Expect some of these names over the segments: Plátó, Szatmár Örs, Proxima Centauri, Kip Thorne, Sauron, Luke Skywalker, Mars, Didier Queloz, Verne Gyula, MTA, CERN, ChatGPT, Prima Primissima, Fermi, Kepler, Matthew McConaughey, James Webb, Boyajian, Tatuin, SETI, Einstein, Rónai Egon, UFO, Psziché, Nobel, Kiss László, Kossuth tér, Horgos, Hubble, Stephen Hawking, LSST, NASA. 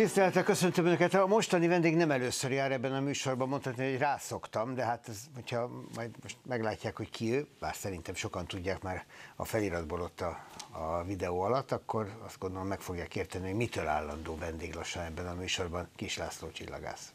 Tisztelettel köszöntöm Önöket. A mostani vendég nem először jár ebben a műsorban, mondhatni, hogy rászoktam, de hát ez, hogyha majd most meglátják, hogy ki ő, bár szerintem sokan tudják már a feliratból ott a videó alatt, akkor azt gondolom meg fogják érteni, hogy mitől állandó vendég lassan ebben a műsorban Kiss László csillagász.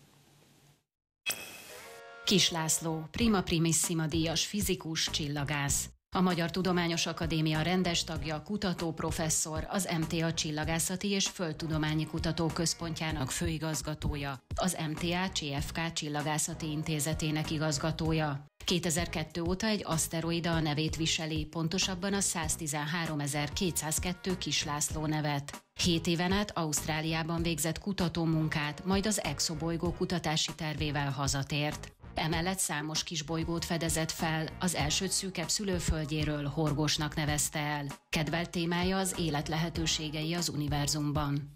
Kiss László, Prima Primissima díjas fizikus csillagász. A Magyar Tudományos Akadémia rendes tagja, kutatóprofesszor, az MTA Csillagászati és Földtudományi Kutatóközpontjának főigazgatója, az MTA CFK Csillagászati Intézetének igazgatója. 2002 óta egy aszteroida a nevét viseli, pontosabban a 113202 Kiss László nevet. 7 éven át Ausztráliában végzett kutatómunkát, majd az exobolygó kutatási tervével hazatért. Emellett számos kisbolygót fedezett fel, az elsőt szűkebb szülőföldjéről Horgosnak nevezte el. Kedvelt témája az élet lehetőségei az univerzumban.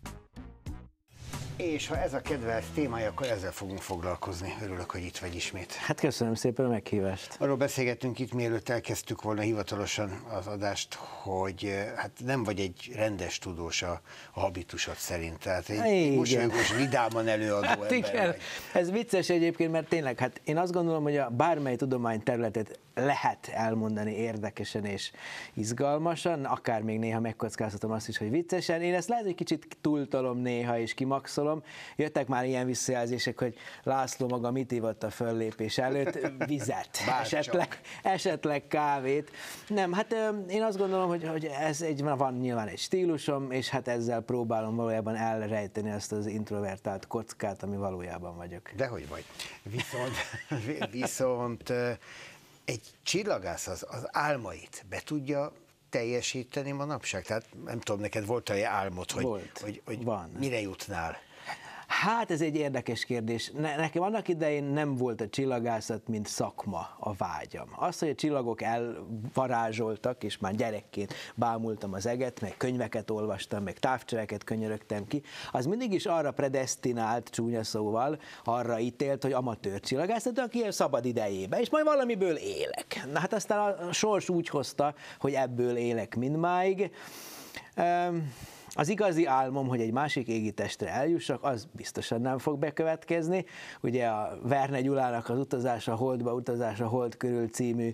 És ha ez a kedvelt témája, akkor ezzel fogunk foglalkozni. Örülök, hogy itt vagy ismét. Hát köszönöm szépen a meghívást. Arról beszélgettünk itt, mielőtt elkezdtük volna hivatalosan az adást, hogy hát nem vagy egy rendes tudós a habitusod szerint. Tehát egy mosolygós, vidáman előadó hát ember. Igen. Vagy. Ez vicces egyébként, mert tényleg, hát én azt gondolom, hogy a bármely tudományterületet lehet elmondani érdekesen és izgalmasan, akár még néha megkockáztatom azt is, hogy viccesen. Én ezt lehet, hogy kicsit túltalom néha és kimaxolom. Jöttek már ilyen visszajelzések, hogy László maga mit ivott a föllépés előtt? Vizet, esetleg kávét. Nem, hát én azt gondolom, hogy ez van nyilván egy stílusom, és hát ezzel próbálom valójában elrejteni ezt az introvertált kockát, ami valójában vagyok. Dehogy vagy. Viszont egy csillagász az álmait be tudja teljesíteni manapság? Tehát nem tudom, neked volt olyan álmod, hogy mire jutnál? Hát ez egy érdekes kérdés. Nekem annak idején nem volt a csillagászat, mint szakma a vágyam. Az, hogy a csillagok elvarázsoltak, és már gyerekként bámultam az eget, meg könyveket olvastam, meg távcsöveket könyörögtem ki, az mindig is arra predesztinált, csúnya szóval, arra ítélt, hogy amatőr csillagászat, aki ilyen szabad idejébe, és majd valamiből élek. Na hát aztán a sors úgy hozta, hogy ebből élek mindmáig. Az igazi álmom, hogy egy másik égitestre eljussak, az biztosan nem fog bekövetkezni. Ugye a Verne Gyulának az Utazása Holdba, Utazása Hold körül című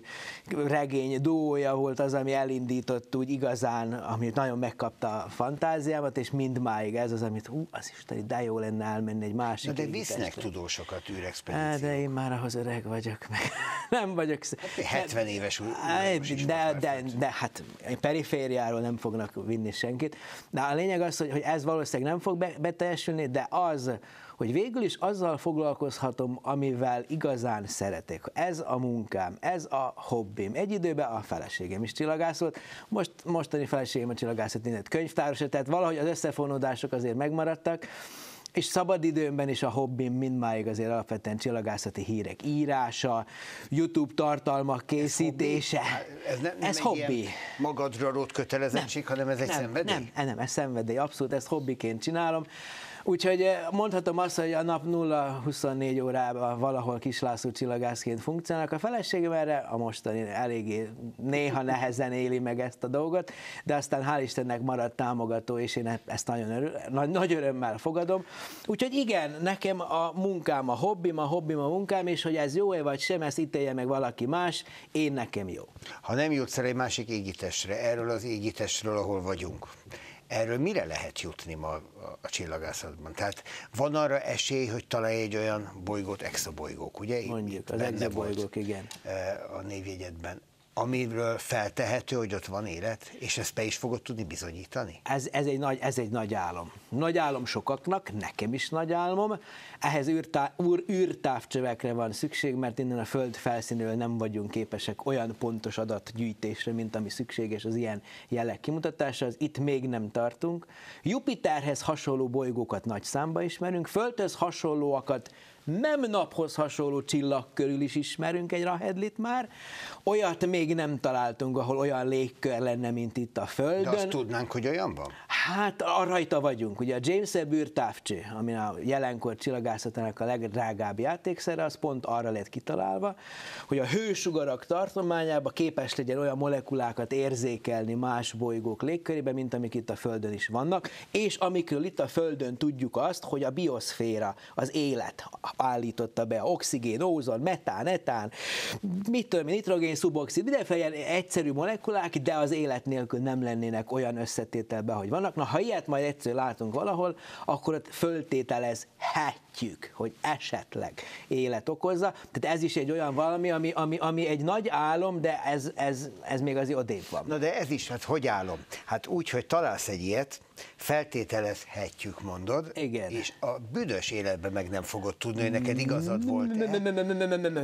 regény duója volt az, ami elindított úgy igazán, amit nagyon megkapta a fantáziámat, és mindmáig ez az, amit az isteni, de jó lenne elmenni egy másik égitestre. De visznek tudósokat űrexpedíciók. De én már ahhoz öreg vagyok, meg nem vagyok. Hát 70 éves de hát perifériáról nem fognak vinni senkit. De a lényeg az, hogy ez valószínűleg nem fog beteljesülni, de az, hogy végül is azzal foglalkozhatom, amivel igazán szeretek. Ez a munkám, ez a hobbim. Egy időben a feleségem is csillagász volt, mostani feleségem a csillagászat könyvtárosa, tehát valahogy az összefonódások azért megmaradtak, és szabadidőmben is a hobbim mindmáig azért alapvetően csillagászati hírek írása, YouTube tartalmak készítése. Ez hobbi. Magadra rót kötelezettség, hanem ez egy szenvedély? Nem, ez szenvedély, abszolút, ezt hobbiként csinálom. Úgyhogy mondhatom azt, hogy a nap 0-24 órában valahol Kiss László csillagászként funkcionálnak. A feleségem erre a mostani eléggé néha nehezen éli meg ezt a dolgot, de aztán hál' Istennek maradt támogató, és én ezt nagy örömmel fogadom. Úgyhogy igen, nekem a munkám a hobbim a munkám, és hogy ez jó-e vagy sem, ezt ítélje meg valaki más, én nekem jó. Ha nem jutsz el egy másik égitestre, erről az égitestről, ahol vagyunk, erről mire lehet jutni ma a csillagászatban? Tehát van arra esély, hogy találj egy olyan bolygót, exobolygók, ugye? Mondjuk, az exobolygók, igen. A névjegyedben, amiről feltehető, hogy ott van élet, és ezt be is fogod tudni bizonyítani? Ez egy nagy álom. Nagy álom sokaknak, nekem is nagy álmom. Ehhez űrtávcsövekre van szükség, mert innen a Föld felszínéről nem vagyunk képesek olyan pontos adatgyűjtésre, mint ami szükséges az ilyen jelek kimutatása, az itt még nem tartunk. Jupiterhez hasonló bolygókat nagy számba ismerünk, Földhöz hasonlóakat nem naphoz hasonló csillag körül is ismerünk egy rahedlit már, olyat még nem találtunk, ahol olyan légkör lenne, mint itt a Földön. De azt tudnánk, hogy olyan van? Hát rajta vagyunk. Ugye a James Webb űrtávcső, ami a jelenkor csillagászatának a legdrágább játékszere, az pont arra lett kitalálva, hogy a hősugarak tartományában képes legyen olyan molekulákat érzékelni más bolygók légkörében, mint amik itt a Földön is vannak, és amikről itt a Földön tudjuk azt, hogy a bioszféra, az élet állította be, oxigén, ózon, metán, etán, mit tudom, nitrogén, szuboxid, mindenféle egyszerű molekulák, de az élet nélkül nem lennének olyan összetételben, hogy vannak. Na, ha ilyet majd egyszer látunk valahol, akkor ott föltételezhetjük, hogy esetleg élet okozza. Tehát ez is egy olyan valami, ami egy nagy álom, de ez még azért odébb van. Na de ez is, hát hogy álom? Hát úgy, hogy találsz egy ilyet, feltételezhetjük, mondod, igen. És a büdös életben meg nem fogod tudni, hogy neked igazad volt-e.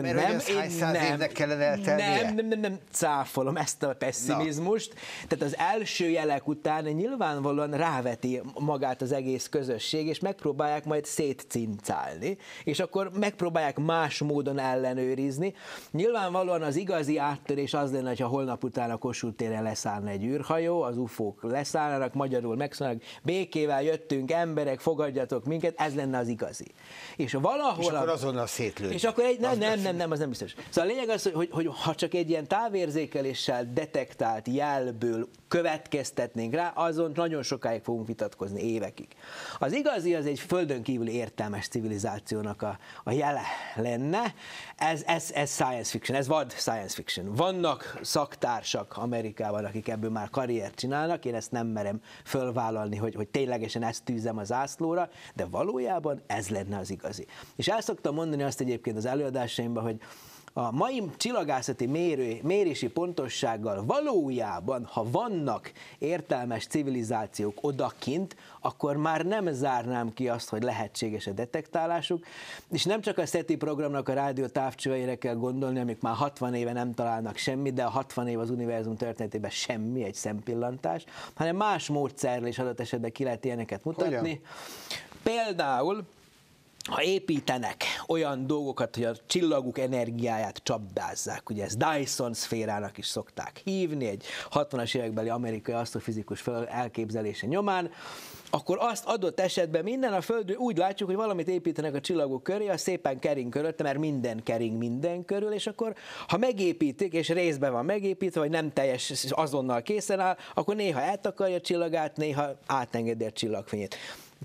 Mert hogy ez hány száz évnek kellene eltelnie? Nem, cáfolom ezt a pesszimizmust. Tehát az első jelek után nyilvánvalóan ráveti magát az egész közösség, és megpróbálják majd szétcincálni, és akkor megpróbálják más módon ellenőrizni. Nyilvánvalóan az igazi áttörés az lenne, ha holnap után a Kossuth téren leszállna egy űrhajó, az UFO-k leszállnak, magyarul megszólnak, békével jöttünk, emberek, fogadjatok minket, ez lenne az igazi. És valahol... És akkor azonnal szétlődik. És akkor egy... Nem, az nem biztos. Szóval a lényeg az, hogy ha csak egy ilyen távérzékeléssel detektált jelből következtetnénk rá, azon nagyon sokáig fogunk vitatkozni, évekig. Az igazi az egy földön kívüli értelmes civilizációnak a jele lenne. Ez science fiction, ez vad science fiction. Vannak szaktársak Amerikában, akik ebből már karriert csinálnak, én ezt nem merem fölvállalni, hogy ténylegesen ezt tűzem az zászlóra, de valójában ez lenne az igazi. És el szoktam mondani azt egyébként az előadásaimban, hogy a mai csillagászati mérési pontossággal valójában, ha vannak értelmes civilizációk odakint, akkor már nem zárnám ki azt, hogy lehetséges a detektálásuk, és nem csak a SETI programnak a rádió távcsöveire kell gondolni, amik már 60 éve nem találnak semmit, de a 60 év az univerzum történetében semmi, egy szempillantás, hanem más módszerrel is adott esetben ki lehet ilyeneket mutatni. Hogyan? Például ha építenek olyan dolgokat, hogy a csillaguk energiáját csapdázzák, ugye ezt Dyson szférának is szokták hívni, egy 60-as évekbeli amerikai asztrofizikus elképzelése nyomán, akkor azt adott esetben minden a Földről úgy látjuk, hogy valamit építenek a csillagok köré, az szépen kering körülötte, mert minden kering minden körül, és akkor ha megépítik, és részben van megépítve, vagy nem teljes, azonnal készen áll, akkor néha eltakarja a csillagát, néha átengedi a csillagfényét.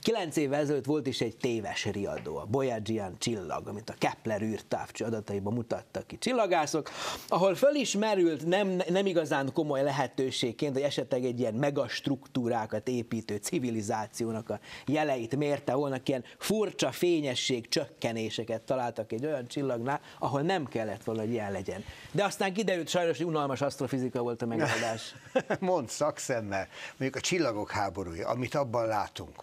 9 évvel ezelőtt volt is egy téves riadó, a Boyajian csillag, amit a Kepler űrtávcső adataiban mutattak ki csillagászok, ahol fölismerült nem igazán komoly lehetőségként, hogy esetleg egy ilyen megastruktúrákat építő civilizációnak a jeleit mérte volna, ilyen furcsa fényesség csökkenéseket találtak egy olyan csillagnál, ahol nem kellett volna, hogy ilyen legyen. De aztán kiderült sajnos, hogy unalmas asztrofizika volt a megoldás. Mondd szakszemmel, mondjuk a csillagok háborúja, amit abban látunk,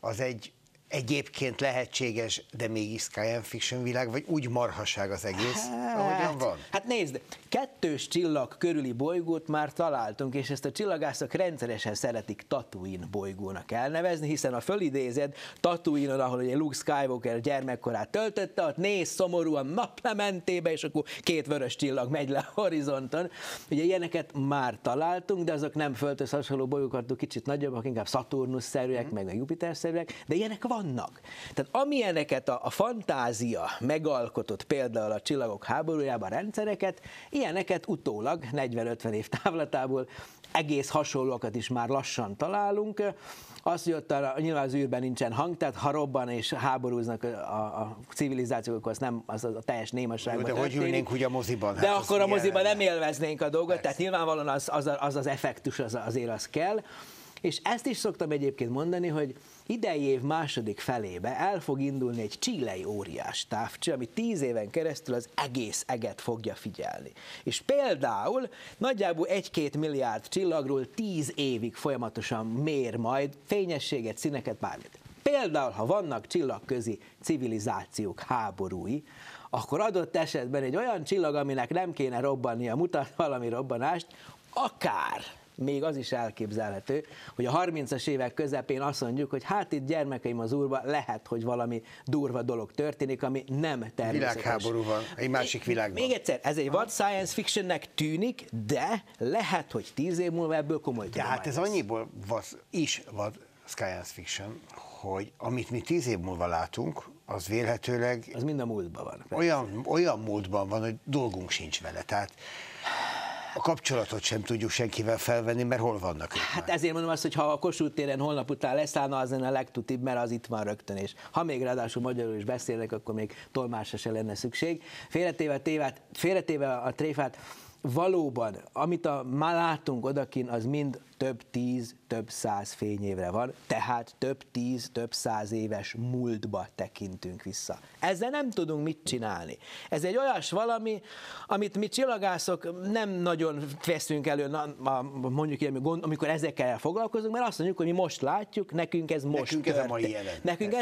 az egy egyébként lehetséges, de mégis science fiction világ, vagy úgy marhaság az egész, ahogyan van? Hát nézd, kettős csillag körüli bolygót már találtunk, és ezt a csillagászok rendszeresen szeretik Tatuin bolygónak elnevezni, hiszen a fölidézed Tatuinon, ahol ugye Luke Skywalker gyermekkorát töltötte, ott néz szomorúan naplementébe, és akkor két vörös csillag megy le a horizonton. Ugye ilyeneket már találtunk, de azok nem Földhöz hasonló bolygók, kicsit nagyobbak, inkább Szaturnusz-szerűek, meg Jupiter-szerűek, de ilyenek van. Tehát amilyeneket a fantázia megalkotott például a csillagok háborújában rendszereket, ilyeneket utólag 40-50 év távlatából egész hasonlókat is már lassan találunk. Az, hogy ott nyilván az űrben nincsen hang, tehát ha robban és háborúznak a civilizációk, akkor az a teljes némaságban történik. De hogy ülnénk ugye a moziban? De hát akkor a moziban nem élveznénk a dolgot, persze. Tehát nyilvánvalóan az effektus azért az kell. És ezt is szoktam egyébként mondani, hogy idei év második felébe el fog indulni egy chilei óriás távcső, ami 10 éven keresztül az egész eget fogja figyelni. És például nagyjából 1-2 milliárd csillagról 10 évig folyamatosan mér majd fényességet, színeket, bármit. Például, ha vannak csillagközi civilizációk háborúi, akkor adott esetben egy olyan csillag, aminek nem kéne robbannia, mutat valami robbanást, akár még az is elképzelhető, hogy a 30-as évek közepén azt mondjuk, hogy hát itt gyermekeim az úrba, lehet, hogy valami durva dolog történik, ami nem természetes. Világháború van, egy másik világban. Még egyszer, ez egy vad science fictionnek tűnik, de lehet, hogy 10 év múlva ebből komoly tudomány. Hát ez annyiból is vad science fiction, hogy amit mi 10 év múlva látunk, az vélhetőleg... Az mind a múltban van. Olyan múltban van, hogy dolgunk sincs vele, tehát a kapcsolatot sem tudjuk senkivel felvenni, mert hol vannak ők? Hát ezért mondom azt, hogy ha a Kossuth téren holnap után leszállna, az lenne a legtutibb, mert az itt van rögtön, és ha még ráadásul magyarul is beszélnek, akkor még tolmásra se lenne szükség. Félretéve a tréfát, valóban, amit ma látunk odakin, az mind több 10, több 100 fényévre van, tehát több 10, több 100 éves múltba tekintünk vissza. Ezzel nem tudunk mit csinálni. Ez egy olyas valami, amit mi csillagászok nem nagyon veszünk elő, mondjuk ilyen, amikor ezekkel foglalkozunk, mert azt mondjuk, hogy mi most látjuk, nekünk ez most történt. Ez a mai jelen. Nekünk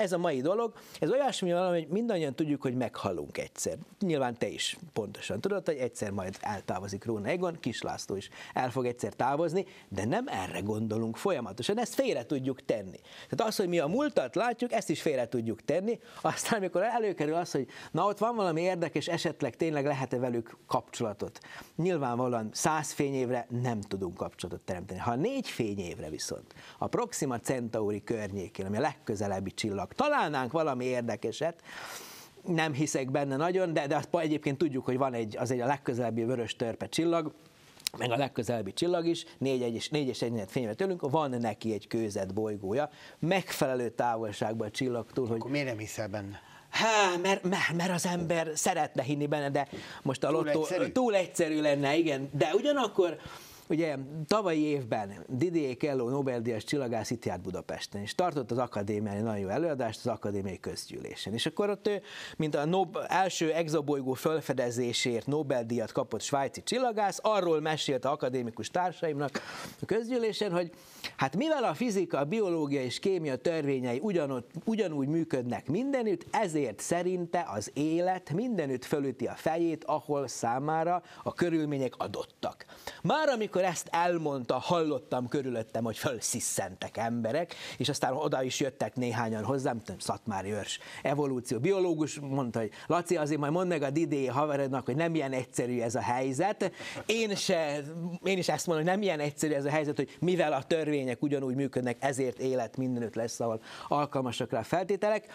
ez a mai dolog. Ez olyasmi valami, hogy mindannyian tudjuk, hogy meghalunk egyszer. Nyilván te is pontosan tudod, hogy egyszer majd eltávozik Rónai Egon, Kiss László is el fog egyszer távozni, de nem erre gondolunk folyamatosan, ezt félre tudjuk tenni. Tehát az, hogy mi a múltat látjuk, ezt is félre tudjuk tenni, aztán amikor előkerül az, hogy na ott van valami érdekes, esetleg tényleg lehet-e velük kapcsolatot. Nyilvánvalóan 100 fényévre nem tudunk kapcsolatot teremteni. Ha 4 fényévre viszont a Proxima Centauri környékén, ami a legközelebbi csillag, találnánk valami érdekeset, nem hiszek benne nagyon, de azt egyébként tudjuk, hogy van az egy a legközelebbi vörös törpe csillag, meg a legközelebbi csillag is, 4,1 fényévre tőlünk, van neki egy kőzet bolygója, megfelelő távolságban a csillagtól, hogy... Akkor miért nem hiszel benne? Há, mert az ember szeretne hinni benne, de most a lottó túl egyszerű lenne, igen, de ugyanakkor... Ugye tavalyi évben Didier Queloz Nobel-díjas csillagász itt járt Budapesten, és tartott az akadémiai nagyon jó előadást az akadémiai közgyűlésen. És akkor ott ő, mint a első exobolygó felfedezésért Nobel-díjat kapott svájci csillagász, arról mesélt az akadémikus társaimnak a közgyűlésen, hogy hát mivel a fizika, a biológia és kémia törvényei ugyanúgy működnek mindenütt, ezért szerinte az élet mindenütt fölüti a fejét, ahol számára a körülmények adottak. Már amikor ezt elmondta, hallottam körülöttem, hogy fölsziszentek emberek, és aztán oda is jöttek néhányan hozzám, Szatmár Örs evolúcióbiológus, mondta, hogy Laci, azért majd mondd meg a Didier haverednak, hogy nem ilyen egyszerű ez a helyzet. Én is ezt mondom, hogy nem ilyen egyszerű ez a helyzet, hogy mivel a törvények ugyanúgy működnek, ezért élet mindenütt lesz, ahol alkalmasak rá feltételek.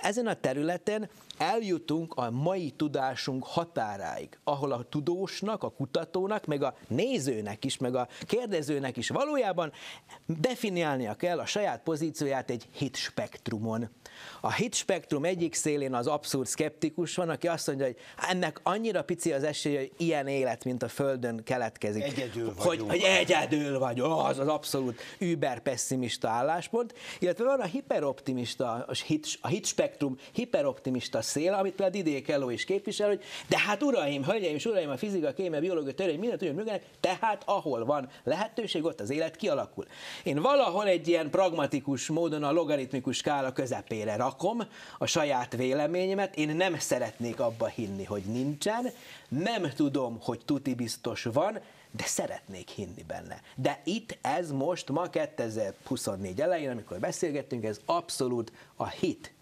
Ezen a területen eljutunk a mai tudásunk határáig, ahol a tudósnak, a kutatónak, meg a nézőnek is, meg a kérdezőnek is valójában definiálnia kell a saját pozícióját egy hitspektrumon. A hitspektrum egyik szélén az abszurd szkeptikus van, aki azt mondja, hogy ennek annyira pici az esélye, hogy ilyen élet, mint a Földön keletkezik. Egyedül vagyunk. Hogy egyedül vagy, az az abszolút überpesszimista álláspont. Illetve van a hiperoptimista, a hitspektrum hiperoptimista szél, amit például Didier Queloz is képvisel, hogy de hát uraim, hölgyeim és uraim, a fizika, kémia, biológia, törvény, mindent ugyan működnek, tehát ahol van lehetőség, ott az élet kialakul. Én valahol egy ilyen pragmatikus módon a logaritmikus skála közepére rakom a saját véleményemet, én nem szeretnék abba hinni, hogy nincsen, nem tudom, hogy tuti biztos van, de szeretnék hinni benne. De itt ez most, ma 2024 elején, amikor beszélgettünk, ez abszolút a hit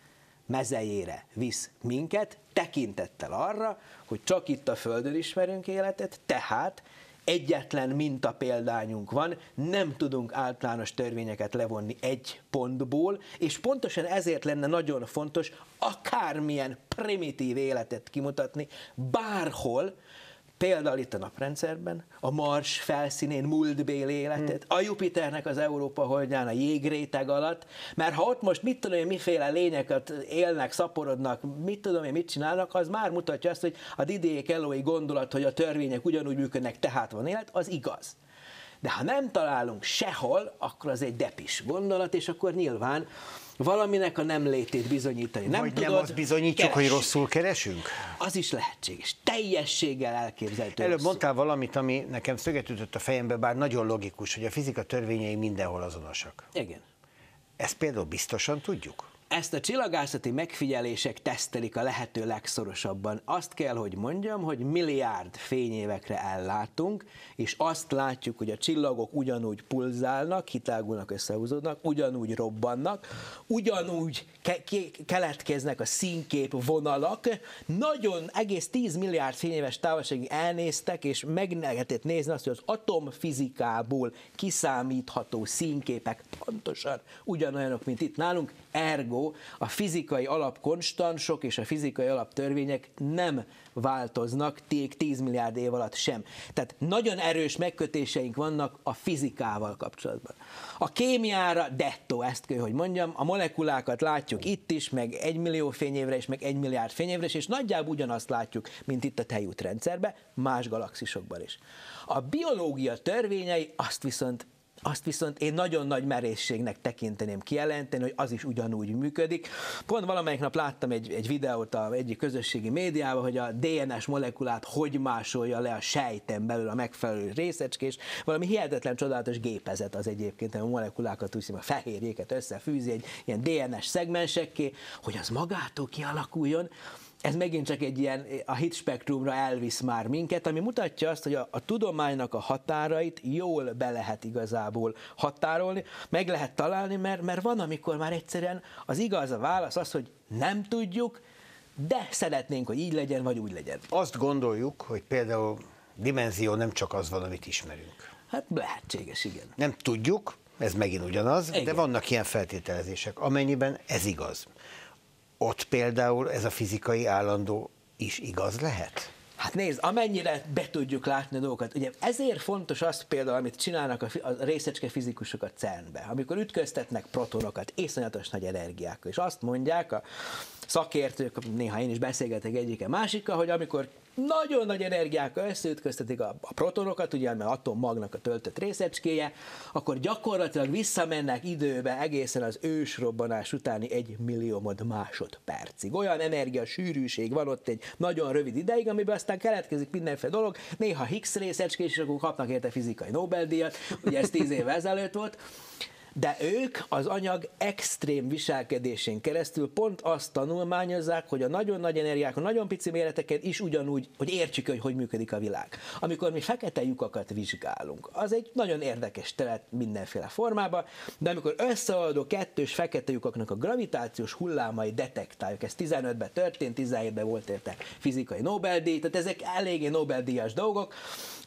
mezejére visz minket, tekintettel arra, hogy csak itt a Földön ismerünk életet, tehát egyetlen mintapéldányunk van, nem tudunk általános törvényeket levonni egy pontból, és pontosan ezért lenne nagyon fontos akármilyen primitív életet kimutatni bárhol, például itt a naprendszerben, a Mars felszínén múltbéli életet, a Jupiternek az Európa holdján, a jégréteg alatt, mert ha ott most mit tudom én, miféle lényeket élnek, szaporodnak, mit tudom én, mit csinálnak, az már mutatja azt, hogy a Didier Queloz-i gondolat, hogy a törvények ugyanúgy működnek, tehát van élet, az igaz. De ha nem találunk sehol, akkor az egy depis gondolat, és akkor nyilván valaminek a nem létét bizonyítani. Nem vagy tudod, nem azt bizonyítsuk, hogy rosszul keresünk? Az is lehetséges. Teljességgel elképzelhető. Előbb mondtál valamit, ami nekem szöget ütött a fejembe, bár nagyon logikus, hogy a fizika törvényei mindenhol azonosak. Igen. Ezt például biztosan tudjuk? Ezt a csillagászati megfigyelések tesztelik a lehető legszorosabban. Azt kell, hogy mondjam, hogy milliárd fényévekre ellátunk, és azt látjuk, hogy a csillagok ugyanúgy pulzálnak, kitágulnak, összehúzódnak, ugyanúgy robbannak, ugyanúgy keletkeznek a színkép vonalak, nagyon egész 10 milliárd fényéves távolságig elnéztek, és meg lehetett nézni azt, hogy az atomfizikából kiszámítható színképek pontosan ugyanolyanok, mint itt nálunk, ergo a fizikai alapkonstansok és a fizikai alaptörvények nem változnak 10 milliárd év alatt sem. Tehát nagyon erős megkötéseink vannak a fizikával kapcsolatban. A kémiára dettó, ezt kell, hogy mondjam, a molekulákat látjuk itt is, meg 1 millió fényévre és meg 1 milliárd fényévre, és nagyjából ugyanazt látjuk, mint itt a tejútrendszerben, más galaxisokban is. A biológia törvényei azt viszont én nagyon nagy merészségnek tekinteném kijelenteni, hogy az is ugyanúgy működik. Pont valamelyik nap láttam egy videót az egyik közösségi médiában, hogy a DNS molekulát hogy másolja le a sejten belül a megfelelő részecskés, valami hihetetlen csodálatos gépezet az egyébként, a molekulákat, úgy a fehérjéket összefűzi egy ilyen DNS szegmensekké, hogy az magától kialakuljon. Ez megint csak egy ilyen, a hitspektrumra elvisz már minket, ami mutatja azt, hogy a tudománynak a határait jól be lehet igazából határolni, meg lehet találni, mert van, amikor már egyszerűen az igaz a válasz az, hogy nem tudjuk, de szeretnénk, hogy így legyen, vagy úgy legyen. Azt gondoljuk, hogy például dimenzió nem csak az van, amit ismerünk. Hát lehetséges, igen. Nem tudjuk, ez megint ugyanaz, igen. De vannak ilyen feltételezések, amennyiben ez igaz. Ott például ez a fizikai állandó is igaz lehet? Hát nézd, amennyire be tudjuk látni a dolgokat. Ugye ezért fontos az például, amit csinálnak a részecske fizikusok a CERN-be, amikor ütköztetnek protonokat, iszonyatos nagy energiákkal, és azt mondják a szakértők, néha én is beszélgetek egyike másikkal, hogy amikor nagyon nagy energiákkal összeütköztetik a protonokat, ugye, mert atommagnak a töltött részecskéje, akkor gyakorlatilag visszamennek időbe egészen az ősrobbanás utáni 1 milliómod másodpercig. Olyan energia sűrűség van ott egy nagyon rövid ideig, amiben aztán keletkezik mindenféle dolog, néha Higgs részecskés, és akkor kapnak érte fizikai Nobel-díjat, ugye ez 10 évvel ezelőtt volt. De ők az anyag extrém viselkedésén keresztül pont azt tanulmányozzák, hogy a nagyon nagy energiákon, nagyon pici méreteken is ugyanúgy, hogy értsük, hogy működik a világ. Amikor mi fekete lyukakat vizsgálunk, az egy nagyon érdekes terület mindenféle formában, de amikor összeoldó kettős fekete lyukaknak a gravitációs hullámai detektáljuk, ez 15-ben történt, 17-ben volt érte fizikai Nobel-díj, tehát ezek eléggé Nobel-díjas dolgok,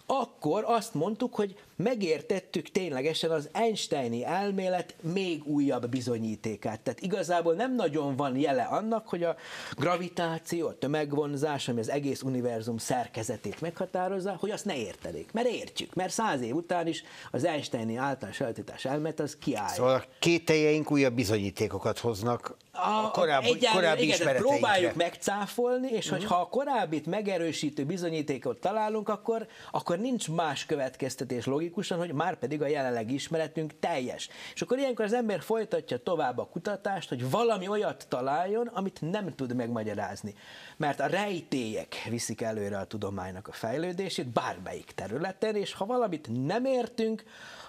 akkor azt mondtuk, hogy megértettük ténylegesen az Einsteini elmélet még újabb bizonyítékát. Tehát igazából nem nagyon van jele annak, hogy a gravitáció, a tömegvonzás, ami az egész univerzum szerkezetét meghatározza, hogy azt ne értenék. Mert értjük, mert 100 év után is az Einsteini általános relativitás elmélet az kiáll. Szóval a kételjeink újabb bizonyítékokat hoznak a korábbi ismereteinkre. Próbáljuk megcáfolni, és hogyha a korábbit megerősítő bizonyítékot találunk, akkor nincs más következtetés logikusan, hogy már pedig a jelenlegi ismeretünk teljes. És akkor ilyenkor az ember folytatja tovább a kutatást, hogy valami olyat találjon, amit nem tud megmagyarázni. Mert a rejtélyek viszik előre a tudománynak a fejlődését bármelyik területen, és ha valamit nem értünk,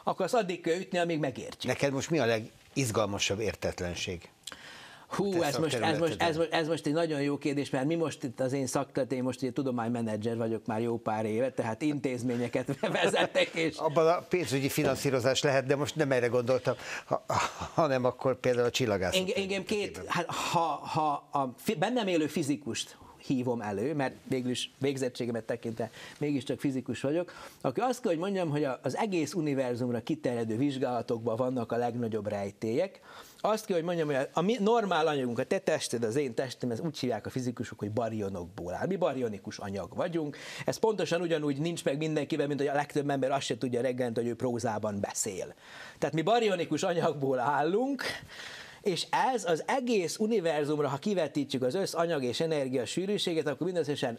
akkor az addig kell ütni, amíg megértjük. Neked most mi a legizgalmasabb értetlenség? Hú, ez most egy nagyon jó kérdés, mert mi most itt az én szakterületem, én most ugye tudománymenedzser vagyok már jó pár éve, tehát intézményeket vezetek. És... Abban a pénzügyi finanszírozás lehet, de most nem erre gondoltam, hanem akkor például a csillagászat. Engem ha a bennem élő fizikust hívom elő, mert végülis végzettségemet tekintve mégiscsak fizikus vagyok, akkor azt kell, hogy mondjam, hogy az egész univerzumra kiterjedő vizsgálatokban vannak a legnagyobb rejtélyek. Azt kell, hogy mondjam, hogy a mi normál anyagunk, a te tested, az én testem, ez úgy hívják a fizikusok, hogy barionokból áll. Mi barionikus anyag vagyunk. Ez pontosan ugyanúgy nincs meg mindenkiben, mint hogy a legtöbb ember azt se tudja reggelent, hogy ő prózában beszél. Tehát mi barionikus anyagból állunk, és ez az egész univerzumra, ha kivetítjük az összanyag és energia sűrűséget, akkor mindösszesen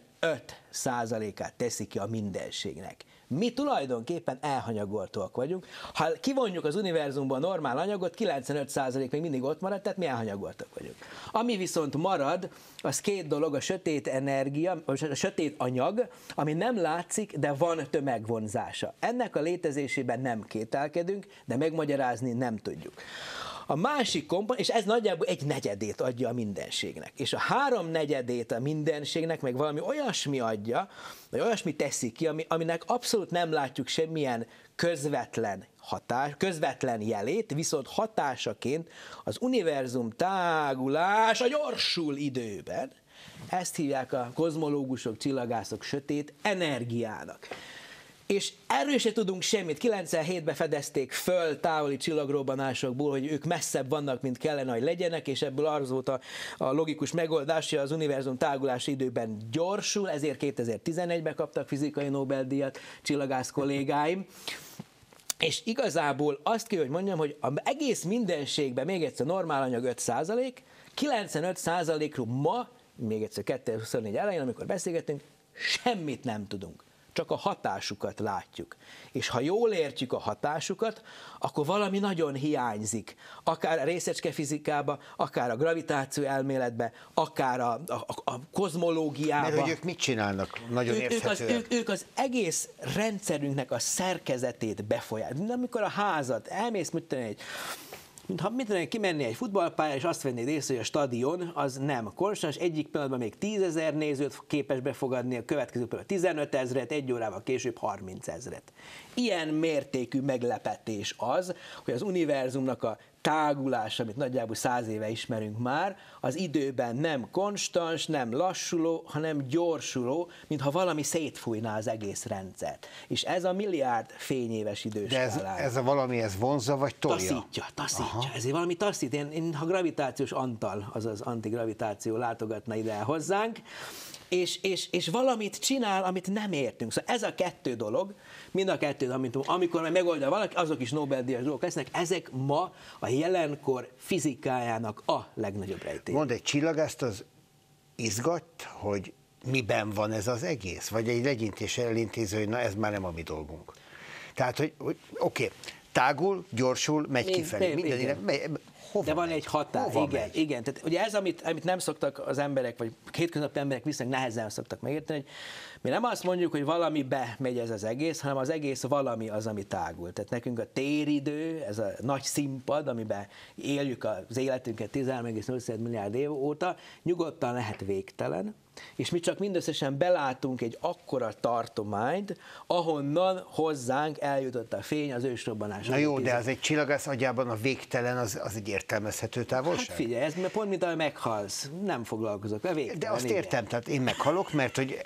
5%-át teszi ki a mindenségnek. Mi tulajdonképpen elhanyagoltóak vagyunk. Ha kivonjuk az univerzumban normál anyagot, 95% még mindig ott marad, tehát mi elhanyagoltak vagyunk. Ami viszont marad, az két dolog, a sötét energia, a sötét anyag, ami nem látszik, de van tömegvonzása. Ennek a létezésében nem kételkedünk, de megmagyarázni nem tudjuk. A másik komponens, és ez nagyjából egy negyedét adja a mindenségnek. És a háromnegyedét a mindenségnek meg valami olyasmi adja, vagy olyasmi teszi ki, aminek abszolút nem látjuk semmilyen közvetlen hatás, közvetlen jelét, viszont hatásaként az univerzum tágulása gyorsul időben. Ezt hívják a kozmológusok, csillagászok sötét energiának. És erről se tudunk semmit. 97-ben fedezték föl távoli csillagrobbanásokból, hogy ők messzebb vannak, mint kellene, hogy legyenek, és ebből az volt a logikus megoldás, hogy az univerzum tágulási időben gyorsul, ezért 2011-ben kaptak fizikai Nobel-díjat csillagász kollégáim. És igazából azt kell, hogy mondjam, hogy az egész mindenségben, még egyszer normál anyag 5%, 95%-ról ma, még egyszer 2024 elején, amikor beszélgetünk, semmit nem tudunk. Csak a hatásukat látjuk. És ha jól értjük a hatásukat, akkor valami nagyon hiányzik. Akár a részecskefizikába, akár a gravitáció elméletbe, akár a kozmológiába. Mert hogy ők mit csinálnak? Nagyon érthetően. Ők az egész rendszerünknek a szerkezetét befolyásolják. Amikor a házat elmész, mintha kimenni egy futballpályára, és azt vennéd észre, hogy a stadion az nem konstans, egyik pillanatban még 10 000 nézőt képes befogadni, a következő pillanatban 15 000-et, egy órával később 30 000-et. Ilyen mértékű meglepetés az, hogy az univerzumnak a tágulás, amit nagyjából 100 éve ismerünk már, az időben nem konstans, nem lassuló, hanem gyorsuló, mintha valami szétfújná az egész rendszert. És ez a milliárd fényéves időskálán. Ez a valami, ez vonzza, vagy tolja? Taszítja. Ez valami taszít. Én ha gravitációs Antal, azaz antigravitáció látogatna ide hozzánk, és valamit csinál, amit nem értünk. Szóval ez a kettő dolog, mind a kettő, amikor majd megoldja valaki, azok is Nobel-díjas dolgok lesznek, ezek ma a jelenkor fizikájának a legnagyobb rejtély. Mondd, egy csillagászt az izgat, hogy miben van ez az egész? Vagy egy legyintés elintéző, hogy na ez már nem a mi dolgunk. Tehát, hogy oké, tágul, gyorsul, megy kifelé. De van egy határ, igen. Tehát ugye ez, amit nem szoktak az emberek, vagy hétköznapi emberek viszonylag nehezen szoktak megérteni, hogy mi nem azt mondjuk, hogy valamibe megy ez az egész, hanem az egész valami az, ami tágul. Tehát nekünk a téridő, ez a nagy színpad, amiben éljük az életünket 13,8 milliárd év óta, nyugodtan lehet végtelen, és mi csak mindösszesen belátunk egy akkora tartományt, ahonnan hozzánk eljutott a fény az ősrobbanás. Na jó, de az egy csillagász agyában a végtelen, az egy értelmezhető távolság? Hát figyelj, ez pont mint ahogy meghalsz, nem foglalkozok a végtelen. De azt értem, tehát én meghalok, mert hogy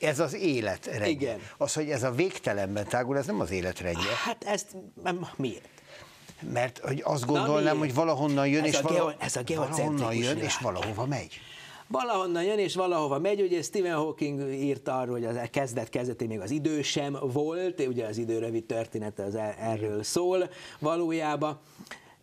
ez az életrendje. Igen. Az, hogy ez a végtelenben tágul, ez nem az életrendje. Hát ezt miért? Mert hogy azt gondolnám, hogy valahonnan jön, és valahova megy. Valahonnan jön és valahova megy, ugye Stephen Hawking írt arról, hogy az kezdetén még az idő sem volt, ugye az idő rövid története az erről szól valójában.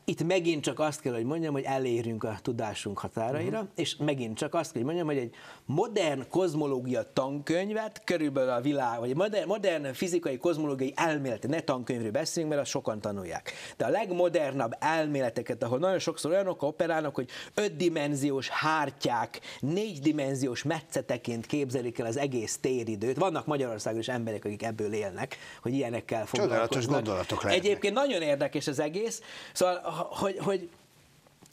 Itt megint csak azt kell, hogy mondjam, hogy elérünk a tudásunk határaira, és megint csak azt kell, hogy mondjam, hogy egy modern kozmológia tankönyvet, körülbelül a világ, vagy modern fizikai kozmológiai elméletet, ne tankönyvről beszélünk, mert azt sokan tanulják. De a legmodernabb elméleteket, ahol nagyon sokszor olyanok operálnak, hogy 5 dimenziós hártyák, 4 dimenziós metszeteként képzelik el az egész téridőt. Vannak Magyarországon is emberek, akik ebből élnek, hogy ilyenekkel foglalkoznak. Csodálatos gondolatok lehetnek. Egyébként nagyon érdekes az egész, szóval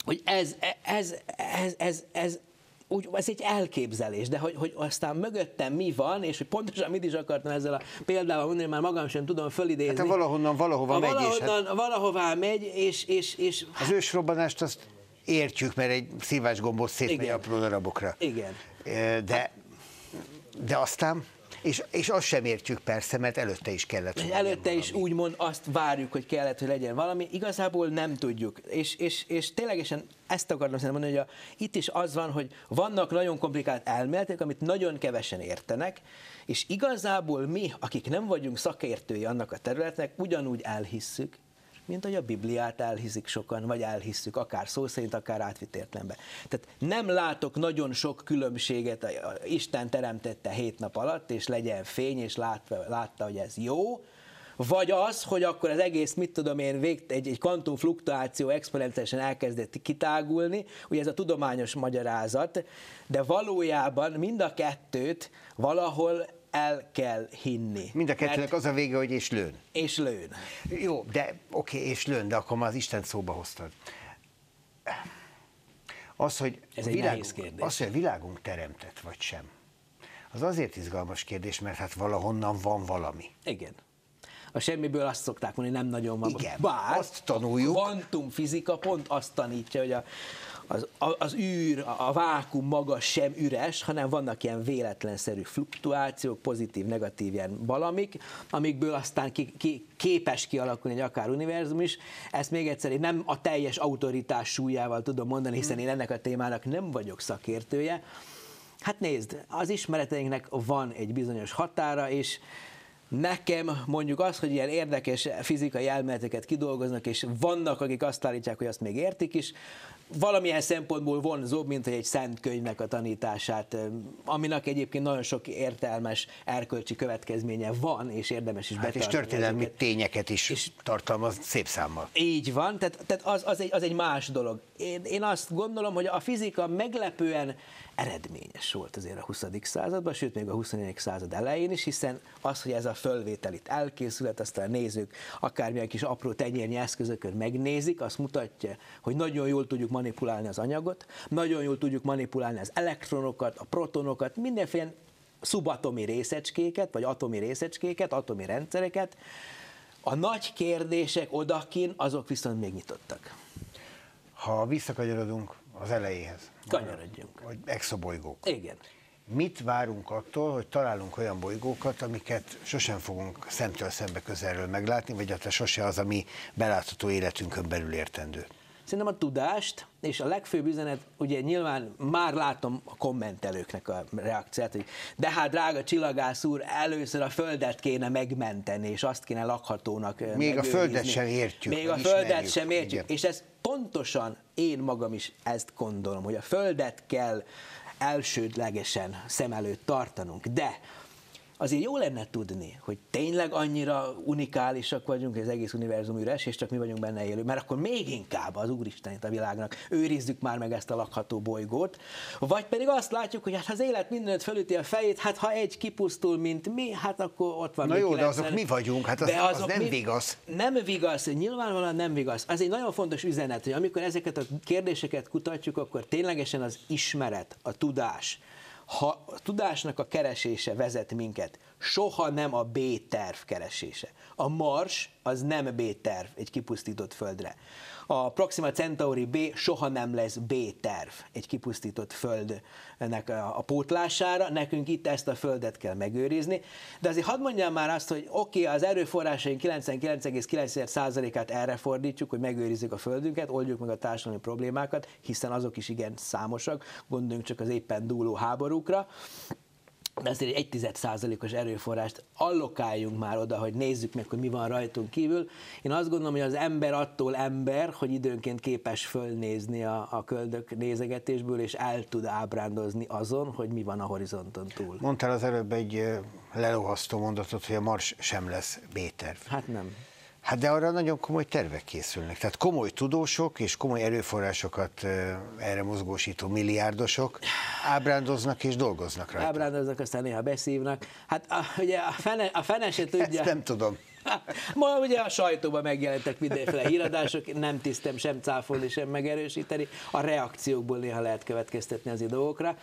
hogy ez egy elképzelés, de hogy aztán mögöttem mi van, és hogy pontosan mit is akartam ezzel a példával mondani, már magam sem tudom fölidézni. Hát valahonnan valahova megy. Valahová megy, és... Az ősrobbanást azt értjük, mert egy szívásgombot szétmegy apró darabokra. Igen. De aztán... És azt sem értjük persze, mert előtte is kellett. Előtte is úgymond azt várjuk, hogy kellett, hogy legyen valami. Igazából nem tudjuk. És ténylegesen ezt akarom mondani, hogy itt is az van, hogy vannak nagyon komplikált elméletek, amit nagyon kevesen értenek, és igazából mi, akik nem vagyunk szakértői annak a területnek, ugyanúgy elhisszük, mint hogy a Bibliát elhiszik sokan, vagy elhisszük akár szó szerint, akár átvitt értelemben. Tehát nem látok nagyon sok különbséget, Isten teremtette 7 nap alatt, és legyen fény, és látta, hogy ez jó, vagy az, hogy akkor az egész, mit tudom én, egy kvantum fluktuáció exponenciálisan elkezdett kitágulni, ugye ez a tudományos magyarázat, de valójában mind a kettőt valahol el kell hinni. Mind a kettőnek az a vége, hogy és lőn. És lőn. Jó, de oké, és lőn, de akkor már az Isten szóba hoztad. Az, hogy ez egy nehéz kérdés. Az, hogy a világunk teremtett vagy sem, az azért izgalmas kérdés, mert hát valahonnan van valami. Igen. A semmiből azt szokták mondani, nem nagyon van. Igen, bár azt tanuljuk. A kvantumfizika pont azt tanítja, hogy az űr, a vákum maga sem üres, hanem vannak ilyen véletlenszerű fluktuációk, pozitív, negatív ilyen valamik, amikből aztán képes kialakulni egy akár univerzum is. Ezt még egyszer én nem a teljes autoritás súlyával tudom mondani, hiszen én ennek a témának nem vagyok szakértője. Hát nézd, az ismereteinknek van egy bizonyos határa, és nekem mondjuk az, hogy ilyen érdekes fizikai elméleteket kidolgoznak, és vannak, akik azt állítják, hogy azt még értik is, valamilyen szempontból vonzóbb, mint hogy egy szent könyvnek a tanítását, aminek egyébként nagyon sok értelmes erkölcsi következménye van, és érdemes is betartani. Hát és történelmi tényeket is tartalmaz szép számmal. Így van, tehát az egy más dolog. Én azt gondolom, hogy a fizika meglepően eredményes volt azért a 20. században, sőt még a 21. század elején is, hiszen az, hogy ez a fölvétel itt elkészült, aztán a nézők akármilyen kis apró tenyérnyi eszközökön megnézik, azt mutatja, hogy nagyon jól tudjuk manipulálni az anyagot, nagyon jól tudjuk manipulálni az elektronokat, a protonokat, mindenféle szubatomi részecskéket, vagy atomi részecskéket, atomi rendszereket. A nagy kérdések odakin, azok viszont még nyitottak. Ha visszakanyarodunk az elejéhez. Kanyarodjunk. Vagy exobolygók. Igen. Mit várunk attól, hogy találunk olyan bolygókat, amiket sosem fogunk szemtől szembe közelről meglátni, vagy hát sose az, ami belátható életünkön belül értendő? Szerintem a tudást, és a legfőbb üzenet, ugye nyilván már látom a kommentelőknek a reakciát, hogy de hát drága csillagász úr, először a Földet kéne megmenteni, és azt kéne lakhatónak még megőrizni. A Földet sem értjük. Még a Földet sem értjük. Igen. És ez pontosan én magam is ezt gondolom, hogy a Földet kell elsődlegesen szem előtt tartanunk, de azért jó lenne tudni, hogy tényleg annyira unikálisak vagyunk, hogy az egész univerzum üres, és csak mi vagyunk benne élő, mert akkor még inkább az Úristenét a világnak, őrizzük már meg ezt a lakható bolygót, vagy pedig azt látjuk, hogy hát az élet mindenütt fölüti a fejét, hát ha egy kipusztul, mint mi, hát akkor ott van. Na jó, de azok mi vagyunk, hát az nem vigasz. Nem vigasz, nyilvánvalóan nem vigasz. Az egy nagyon fontos üzenet, hogy amikor ezeket a kérdéseket kutatjuk, akkor ténylegesen az ismeret, a tudás, ha a tudásnak a keresése vezet minket, soha nem a B-terv keresése. A Mars az nem B-terv egy kipusztított földre. A Proxima Centauri B soha nem lesz B-terv egy kipusztított földnek a pótlására, nekünk itt ezt a földet kell megőrizni. De azért hadd mondjam már azt, hogy oké, az erőforrásaink 99,9%-át erre fordítjuk, hogy megőrizzük a földünket, oldjuk meg a társadalmi problémákat, hiszen azok is igen számosak, gondoljunk csak az éppen dúló háborúkra. De azért egy 1,1%-os erőforrást allokáljunk már oda, hogy nézzük meg, hogy mi van rajtunk kívül. Én azt gondolom, hogy az ember attól ember, hogy időnként képes fölnézni a köldök nézegetésből, és el tud ábrándozni azon, hogy mi van a horizonton túl. Mondtál az előbb egy lelohasztó mondatot, hogy a Mars sem lesz B-terv. Hát nem. Hát de arra nagyon komoly tervek készülnek. Tehát komoly tudósok és komoly erőforrásokat erre mozgósító milliárdosok ábrándoznak és dolgoznak rá. Ábrándoznak, aztán néha beszívnak. Hát ugye a fene se tudja. Ezt nem tudom. Ma ugye a sajtóban megjelentek mindenféle híradások, nem tisztem sem cáfolni, sem megerősíteni. A reakciókból néha lehet következtetni az dolgokra.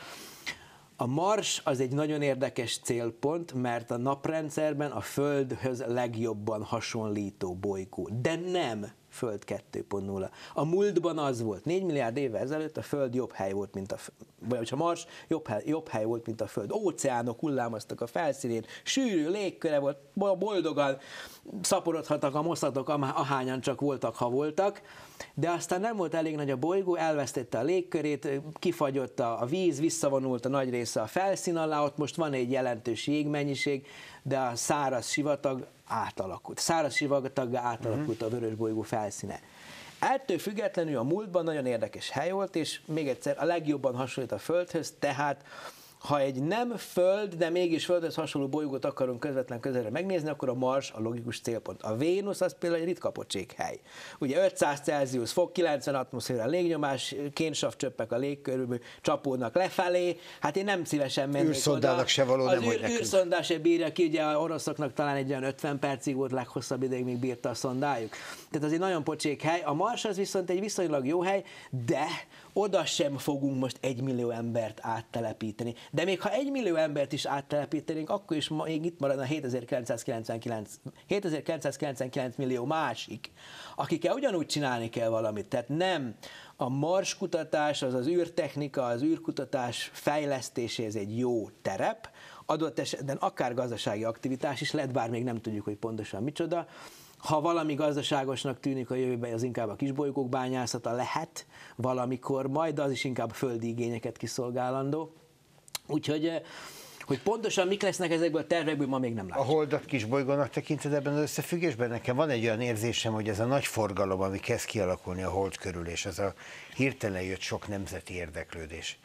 A Mars az egy nagyon érdekes célpont, mert a naprendszerben a Földhöz legjobban hasonlító bolygó, de nem Föld 2.0. A múltban az volt, 4 milliárd évvel ezelőtt a Föld jobb hely volt, mint a vagy a Mars jobb hely volt, mint a Föld. Óceánok hullámoztak a felszínén, sűrű légköre volt, boldogan szaporodhattak a moszatok, ahányan csak voltak, ha voltak, de aztán nem volt elég nagy a bolygó, elvesztette a légkörét, kifagyott a víz, visszavonult a nagy része a felszín alá, ott most van egy jelentős jégmennyiség, de a száraz sivatag átalakult. Száraz sivataggá átalakult a vörösbolygó felszíne. Ettől függetlenül a múltban nagyon érdekes hely volt, és még egyszer a legjobban hasonlít a Földhöz, tehát Ha egy nem Föld, de mégis Földhöz hasonló bolygót akarunk közvetlen közelre megnézni, akkor a Mars a logikus célpont. A Vénusz az például egy ritka pocsékhely. Ugye 500 Celsius fok, 90 atmoszféra légnyomás, kénsavcsöppek a légkörülből csapódnak lefelé. Hát én nem szívesen mennék űrszondának oda. Se való, nem vagy nekünk. Űrszondá se bírja ki, ugye a oroszoknak talán egy olyan 50 percig volt, leghosszabb ideig még bírta a szondájuk. Tehát az egy nagyon pocsékhely. A Mars az viszont egy viszonylag jó hely, de oda sem fogunk most 1 millió embert áttelepíteni. De még ha 1 millió embert is áttelepítenénk, akkor is még itt maradna 7.999 millió másik, akikkel ugyanúgy csinálni kell valamit. Tehát nem a Mars kutatás, az űrtechnika, az űrkutatás fejlesztéséhez egy jó terep, adott esetben akár gazdasági aktivitás is lett, bár még nem tudjuk, hogy pontosan micsoda. Ha valami gazdaságosnak tűnik a jövőben, az inkább a kisbolygók bányászata lehet valamikor, majd az is inkább földi igényeket kiszolgálandó. Úgyhogy, hogy pontosan mik lesznek ezekből a tervekből, ma még nem látjuk. A Holdat kisbolygónak tekinted ebben az összefüggésben? Nekem van egy olyan érzésem, hogy ez a nagy forgalom, ami kezd kialakulni a Hold körül, és ez a hirtelen jött sok nemzeti érdeklődés.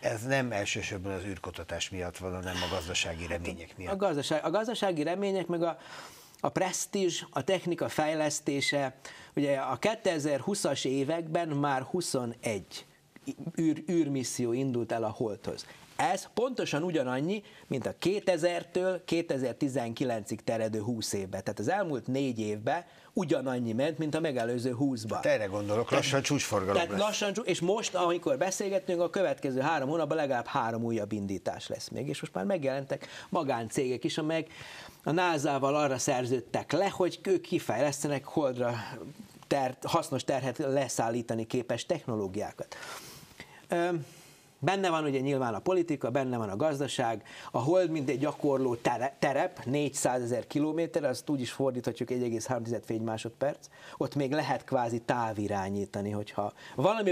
Ez nem elsősorban az űrkutatás miatt van, hanem a gazdasági remények miatt. A gazdasági remények, meg a presztízs, a technika fejlesztése. Ugye a 2020-as években már 21 űrmisszió indult el a Holdhoz. Ez pontosan ugyanannyi, mint a 2000-től 2019-ig terjedő 20 évben. Tehát az elmúlt 4 évben ugyanannyi ment, mint a megelőző 20-ban. Erre gondolok, lassan csúcsforgalom lesz. Lassan, és most, amikor beszélgetünk, a következő 3 hónapban legalább 3 újabb indítás lesz még, és most már megjelentek magáncégek is, amelyek a NASA-val arra szerződtek le, hogy ők kifejlesztenek Holdra hasznos terhet leszállítani képes technológiákat. Benne van ugye nyilván a politika, benne van a gazdaság, a Hold mint egy gyakorló terep, 400.000 kilométer, azt úgy is fordíthatjuk 1,3 fénymásodperc, ott még lehet kvázi távirányítani, hogyha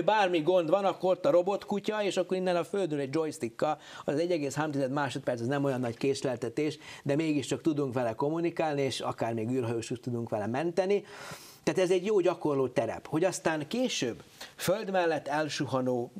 bármi gond van, akkor ott a robotkutya, és akkor innen a földön egy joystickkal, az 1,3 másodperc az nem olyan nagy késleltetés, de mégiscsak tudunk vele kommunikálni, és akár még űrhajós is tudunk vele menteni. Tehát ez egy jó gyakorló terep, hogy aztán később Föld mellett elsuhanó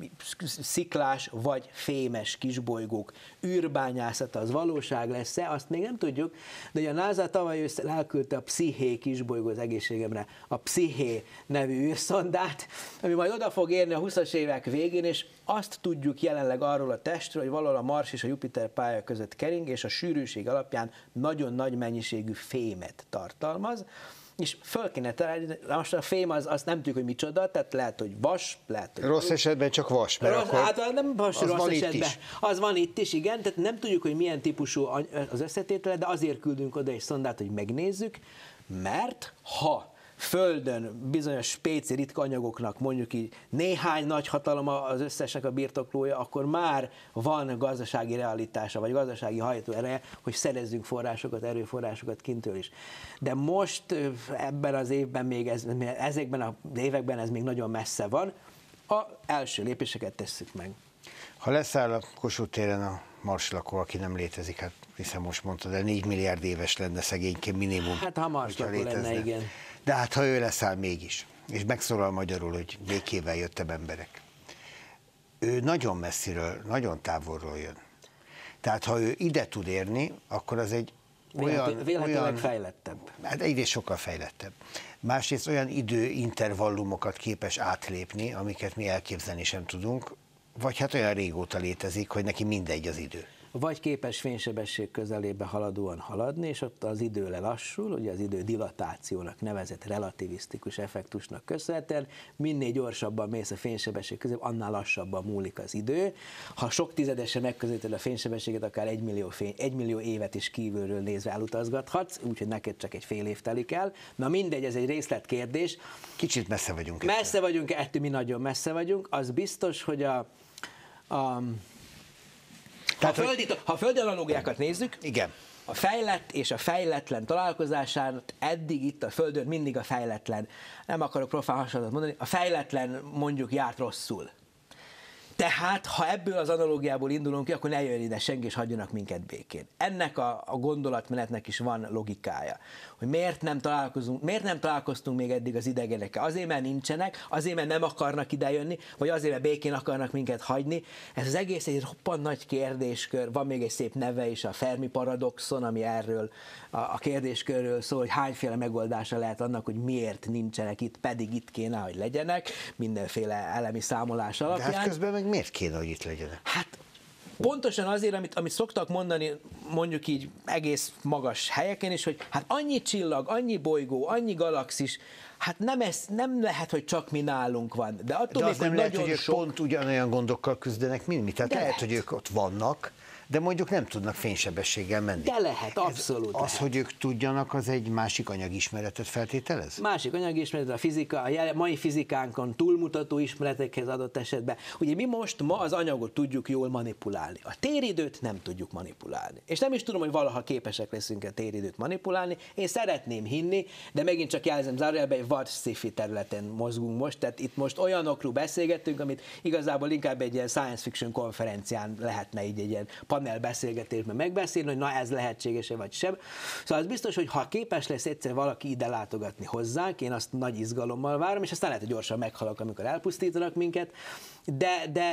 sziklás vagy fémes kisbolygók űrbányászata az valóság lesz-e, azt még nem tudjuk, de a NASA tavaly ősszel elküldte a Psziché kisbolygó, az egészségemre, a Psziché nevű űrszondát, ami majd oda fog érni a 20-as évek végén, és azt tudjuk jelenleg arról a testről, hogy valahol a Mars és a Jupiter pálya között kering, és a sűrűség alapján nagyon nagy mennyiségű fémet tartalmaz, és föl kéne találni, most a fém azt nem tudjuk, hogy micsoda, tehát lehet, hogy vas, lehet, hogy rossz esetben csak vas, mert rossz, akkor hát nem vas, az rossz van esetben, itt is. Az van itt is, igen, tehát nem tudjuk, hogy milyen típusú az összetétele, de azért küldünk oda egy szondát, hogy megnézzük, mert ha Földön bizonyos spéci ritka anyagoknak, mondjuk így néhány nagy hatalom az összesnek a birtoklója, akkor már van gazdasági realitása, vagy gazdasági hajtóereje, hogy szerezzünk forrásokat, erőforrásokat kintől is. De most ebben az évben, még ezekben az években ez még nagyon messze van, az első lépéseket tesszük meg. Ha leszáll a Kossuth téren a Mars lakó, aki nem létezik, hát hiszen most mondtad, de 4 milliárd éves lenne szegényként minimum. Hát ha Mars lakó lenne, igen. De hát ha ő leszáll mégis, és megszólal magyarul, hogy békével jöttem emberek. Ő nagyon messziről, nagyon távolról jön. Tehát ha ő ide tud érni, akkor az egy olyan fejlettebb. Hát egyrészt sokkal fejlettebb. Másrészt olyan időintervallumokat képes átlépni, amiket mi elképzelni sem tudunk, vagy hát olyan régóta létezik, hogy neki mindegy az idő. Vagy képes fénysebesség közelébe haladóan haladni, és ott az idő lelassul, ugye az idő dilatációnak nevezett relativisztikus effektusnak köszönhetően, minél gyorsabban mész a fénysebesség közelébe, annál lassabban múlik az idő. Ha sok tizedesen megközelíted a fénysebességet, akár 1 millió évet is kívülről nézve elutazgathatsz, úgyhogy neked csak egy fél év telik el. Na mindegy, ez egy részletkérdés. Kicsit messze vagyunk. Messze vagyunk, ettől mi nagyon messze vagyunk. Az biztos, hogy ha földi analógiákat nézzük, igen. A fejlett és a fejletlen találkozását eddig itt a Földön mindig a fejletlen, nem akarok profán hasonlatot mondani, a fejletlen mondjuk járt rosszul. Tehát, ha ebből az analógiából indulunk ki, akkor ne jöjjön ide senki, és hagyjanak minket békén. Ennek a gondolatmenetnek is van logikája, hogy miért nem találkoztunk még eddig az idegenekkel. Azért, mert nincsenek, azért, mert nem akarnak idejönni, vagy azért, mert békén akarnak minket hagyni. Ez az egész egy roppant nagy kérdéskör, van még egy szép neve is, a Fermi paradoxon, ami erről a kérdéskörről szól, hogy hányféle megoldása lehet annak, hogy miért nincsenek itt, pedig itt kéne, hogy legyenek, mindenféle elemi számolás alapján. De hát közben meg miért kéne, hogy itt legyenek? Hát pontosan azért, amit szoktak mondani, mondjuk így egész magas helyeken is, hogy hát annyi csillag, annyi bolygó, annyi galaxis, hát nem lehet, hogy csak mi nálunk van. De attól még, hogy lehet, hogy ők pont ugyanolyan gondokkal küzdenek, mint mi. Tehát lehet, hogy ők ott vannak, de mondjuk nem tudnak fénysebességgel menni. De lehet, abszolút. Az, hogy ők tudjanak, az egy másik anyagismeretet feltételez? Másik anyagismeret, a fizika, a mai fizikánkon túlmutató ismeretekhez adott esetben. Ugye mi ma az anyagot tudjuk jól manipulálni. A téridőt nem tudjuk manipulálni. És nem is tudom, hogy valaha képesek leszünk a téridőt manipulálni. Én szeretném hinni, de megint csak jelzem zárójelben, egy vad sci-fi területen mozgunk most, tehát itt most olyanokról beszélgetünk, amit igazából inkább egy ilyen science fiction konferencián lehetne így egy ilyen panelbeszélgetésben megbeszélni, hogy na ez lehetséges-e vagy sem. Szóval az biztos, hogy ha képes lesz egyszer valaki ide látogatni hozzánk, én azt nagy izgalommal várom, és aztán lehet, hogy gyorsan meghalok, amikor elpusztítanak minket,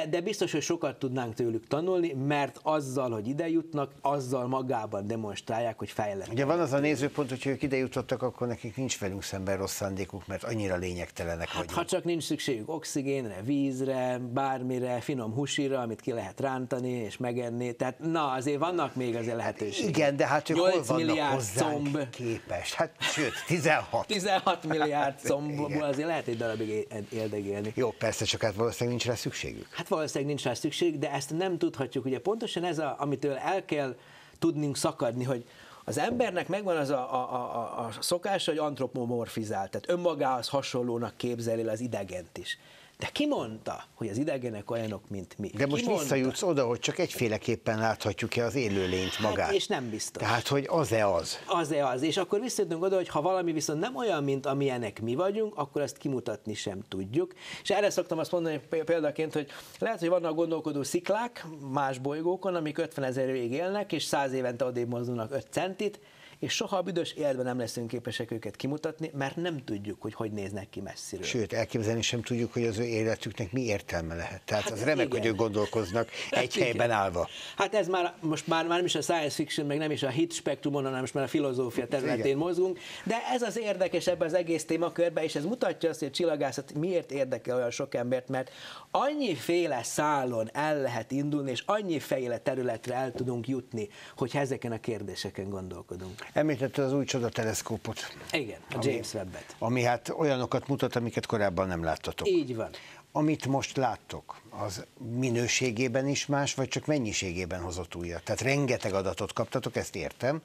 de biztos, hogy sokat tudnánk tőlük tanulni, mert azzal, hogy ide jutnak, azzal magában demonstrálják, hogy fejlettek. Ugye van az a nézőpont, hogy ők ide jutottak, akkor nekik nincs velünk szemben rossz szándékuk, mert annyira lényegtelenek vagyunk. Hát, ha csak nincs szükségük oxigénre, vízre, bármire, finom húsira, amit ki lehet rántani és megenni. Tehát na, azért vannak még azért lehetőségek. Igen, de hát ők hol vannak hozzánk képes? Hát sőt, 16. 16 milliárd combból azért lehet egy darabig éldegélni. Jó, persze, csak hát valószínűleg nincs rá szükségük. Hát valószínűleg nincs rá szükség, de ezt nem tudhatjuk. Ugye pontosan ez, amitől el kell tudnunk szakadni, hogy az embernek megvan az a szokása, hogy antropomorfizál, tehát önmagához hasonlónak képzeli az idegent is. De ki mondta, hogy az idegenek olyanok, mint mi? De most visszajutsz oda, hogy csak egyféleképpen láthatjuk-e az élőlényt magát. Hát, és nem biztos. Tehát, hogy az-e az? Az-e az. És akkor visszajutunk oda, hogy ha valami viszont nem olyan, mint amilyenek mi vagyunk, akkor azt kimutatni sem tudjuk. És erre szoktam azt mondani példaként, hogy lehet, hogy vannak gondolkodó sziklák más bolygókon, amik 50 000 évig élnek, és 100 évente odébb mozdulnak 5 centit, és soha a büdös életben nem leszünk képesek őket kimutatni, mert nem tudjuk, hogy hogy néznek ki messziről. Sőt, elképzelni sem tudjuk, hogy az ő életüknek mi értelme lehet. Tehát hát az remek, igen, hogy ők gondolkoznak egy helyben állva. Hát ez már most már nem is a science fiction, meg nem is a hit spektrumon, hanem most már a filozófia területén, igen, mozgunk, de ez az érdekes ebben az egész témakörben, és ez mutatja azt, hogy a csillagászat miért érdekel olyan sok embert, mert annyiféle szálon el lehet indulni, és annyiféle területre el tudunk jutni, hogy ezeken a kérdéseken gondolkodunk. Említette az új csodateleszkópot. Igen, a James Webbet. Ami hát olyanokat mutat, amiket korábban nem láttatok. Így van. Amit most láttok, az minőségében is más, vagy csak mennyiségében hozott újat? Tehát rengeteg adatot kaptatok, ezt értem.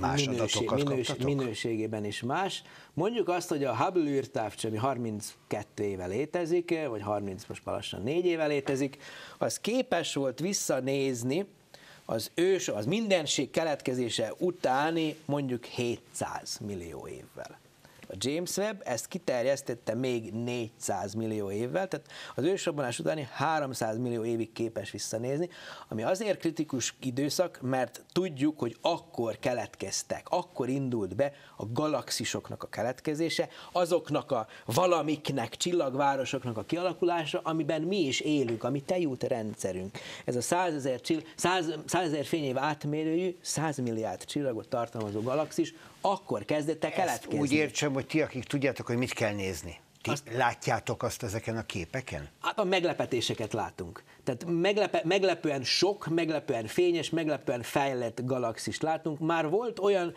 Más adatokat kaptatok? Minőségében is más. Mondjuk azt, hogy a Hubble űrtávcs, ami 32 éve létezik, vagy 30, most már lassan 4 éve létezik, az képes volt visszanézni az mindenség keletkezése utáni mondjuk 700 millió évvel. A James Webb ezt kiterjesztette még 400 millió évvel, tehát az ősrobbanás utáni 300 millió évig képes visszanézni, ami azért kritikus időszak, mert tudjuk, hogy akkor keletkeztek, akkor indult be a galaxisoknak a keletkezése, azoknak a valamiknek, csillagvárosoknak a kialakulása, amiben mi is élünk, ami tejút rendszerünk. Ez a 100 000 fényév átmérőjű, 100 milliárd csillagot tartalmazó galaxis, akkor kezdett el keletkezni. Úgy értsem, hogy ti, akik tudjátok, hogy mit kell nézni. Látjátok azt ezeken a képeken? A meglepetéseket látunk. Tehát meglepően sok, meglepően fényes, meglepően fejlett galaxist látunk. Már volt olyan,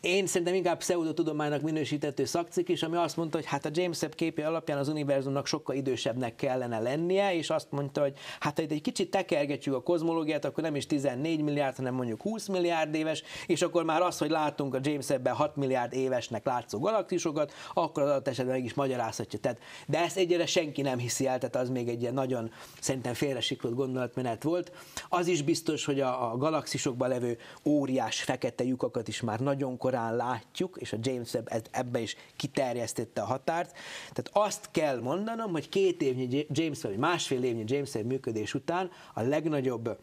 én szerintem inkább pseudotudománynak minősítető szakcik is, ami azt mondta, hogy hát a James Webb képe alapján az univerzumnak sokkal idősebbnek kellene lennie, és azt mondta, hogy hát ha itt egy kicsit tekergetjük a kozmológiát, akkor nem is 14 milliárd, hanem mondjuk 20 milliárd éves, és akkor már az, hogy látunk a James Webb-ben 6 milliárd évesnek látszó galaxisokat, akkor az adott esetben meg is magyarázhatja. Tehát, de ezt egyre senki nem hiszi el, tehát az még egy ilyen nagyon szerintem félresiklott gondolatmenet volt. Az is biztos, hogy a galaxisokban levő óriás fekete lyukakat is már nagyon korán látjuk, és a James Webb ebbe is kiterjesztette a határt. Tehát azt kell mondanom, hogy 2 évnyi James Webb, vagy 1,5 évnyi James Webb működés után a legnagyobb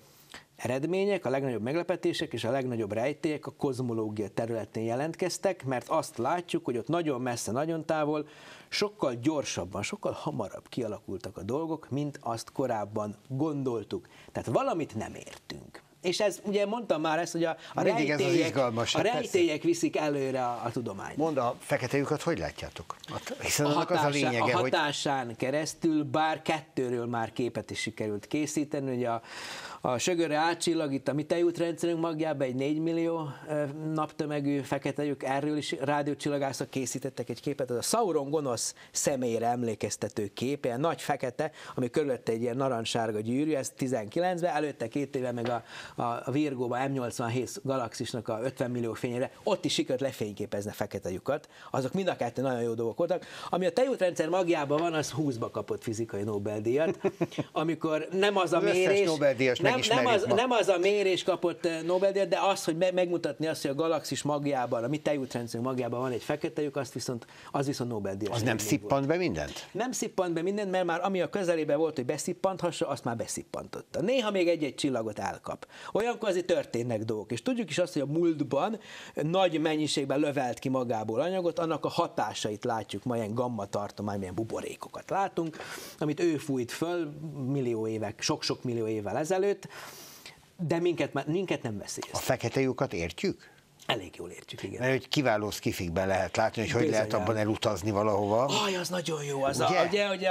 eredmények, a legnagyobb meglepetések és a legnagyobb rejtélyek a kozmológia területén jelentkeztek, mert azt látjuk, hogy ott nagyon messze, nagyon távol, sokkal gyorsabban, sokkal hamarabb kialakultak a dolgok, mint azt korábban gondoltuk. Tehát valamit nem értünk. És ez, ugye mondtam már ezt, hogy a rejtélyek viszik előre a tudományt. Mondd, a fekete lyukat hogy látjátok? Hiszen a hatásán keresztül, bár 2-ről már képet is sikerült készíteni, hogy a sögörre átcsillag itt a mi tejútrendszerünk magjában egy 4 millió naptömegű fekete lyuk, erről is rádiócsillagászok készítettek egy képet, az a Sauron gonosz személyre emlékeztető kép, ilyen nagy fekete, ami körülötte egy ilyen narancssárga gyűrű, ez 19-ben, előtte 2 éve meg a Virgóba M87 galaxisnak a 50 millió fényére, ott is sikerült lefényképezni fekete lyukat, azok mind a 2 nagyon jó dolgok voltak. Ami a tejútrendszer magjában van, az 20-ba kapott fizikai Nobel-díjat, amikor nem az a mérés, nem az a mérés kapott Nobel-díjat, de az, hogy megmutatni azt, hogy a galaxis magjában, a mi tejútrendszerünk magjában van egy fekete lyuk, az viszont Nobel-díjat. Az nem szippant be mindent? Nem szippant be mindent, mert már ami a közelében volt, hogy beszippanthassa, azt már beszippantotta. Néha még egy-egy csillagot elkap. Olyankor azért történnek dolgok, és tudjuk is azt, hogy a múltban nagy mennyiségben lövelt ki magából anyagot, annak a hatásait látjuk, ma ilyen gamma tartomány, milyen buborékokat látunk, amit ő fújt föl millió évek, sok-sok millió évvel ezelőtt, de minket nem veszélyeztet. A fekete lyukat értjük? Elég jól értjük, igen. Mert hogy kiváló szkifikben lehet látni, hogy hogy lehet abban elutazni valahova. Aj, az nagyon jó, az ugye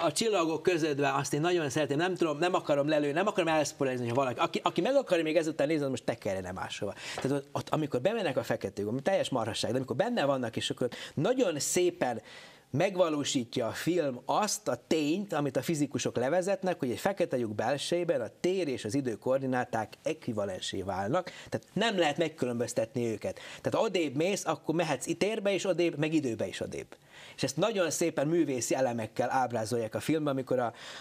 a csillagok közöttben, azt én nagyon szeretem, nem tudom, nem akarom lelőni, nem akarom elszpoilerezni, hogy valaki, aki meg akarja még ezután nézni, az most tekerjen máshova. Tehát ott, amikor bemennek a fekete lyuk, ami teljes marhasság, de amikor benne vannak, és akkor nagyon szépen megvalósítja a film azt a tényt, amit a fizikusok levezetnek, hogy egy fekete lyuk belsejében a tér és az idő koordináták ekvivalensé válnak, tehát nem lehet megkülönböztetni őket. Tehát odébb mész, akkor mehetsz térbe is odébb, meg időbe is odébb. És ezt nagyon szépen művészi elemekkel ábrázolják a filmben, amikor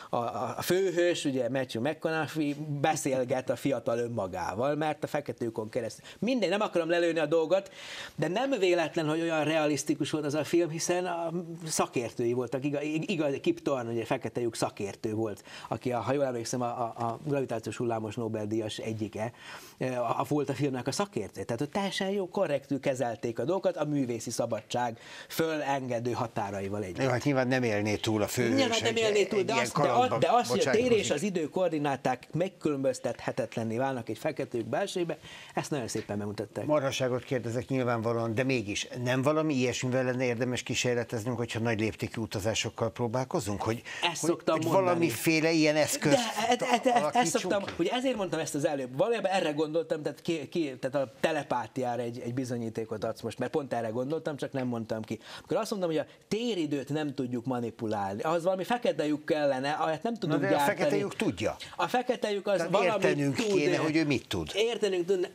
a főhős, ugye Matthew McConaughey beszélget a fiatal önmagával, mert a fekete lyukon keresztül. Mindegy, nem akarom lelőni a dolgot, de nem véletlen, hogy olyan realisztikus volt az a film, hiszen a szakértői voltak, igaz, Kip Thorne, ugye fekete lyuk szakértő volt, aki, ha jól emlékszem, a gravitációs hullámos Nobel-díjas egyike, volt a filmnek a szakértő. Tehát, hogy teljesen jó, korrektül kezelték a dolgokat, a művészi szabadság fölengedő határaival együtt. Jó, hát nyilván nem élné túl a főhős. Nyilván nem élné túl, de az, hogy a tér és az idő koordináták megkülönböztethetetlenné válnak egy fekete lyuk belsejébe, ezt nagyon szépen bemutatták. Marhaságot kérdezek nyilvánvalóan, de mégis nem valami ilyesmivel lenne érdemes kísérleteznünk, hogyha nagy léptékű utazásokkal próbálkozunk, hogy valamiféle ilyen eszközt alakítsunk ki? Hogy ezért mondtam ezt az előbb, valójában erre gondoltam, tehát a telepátiára egy bizonyítékot adsz most, mert pont erre gondoltam, csak nem mondtam ki. Akkor azt mondom, hogy a téridőt nem tudjuk manipulálni, ahhoz valami fekete lyuk kellene, ahelyett nem tudunk gyártani. A fekete lyuk tudja. A fekete lyuk az valamit tud. Értenünk kéne, hogy ő mit tud.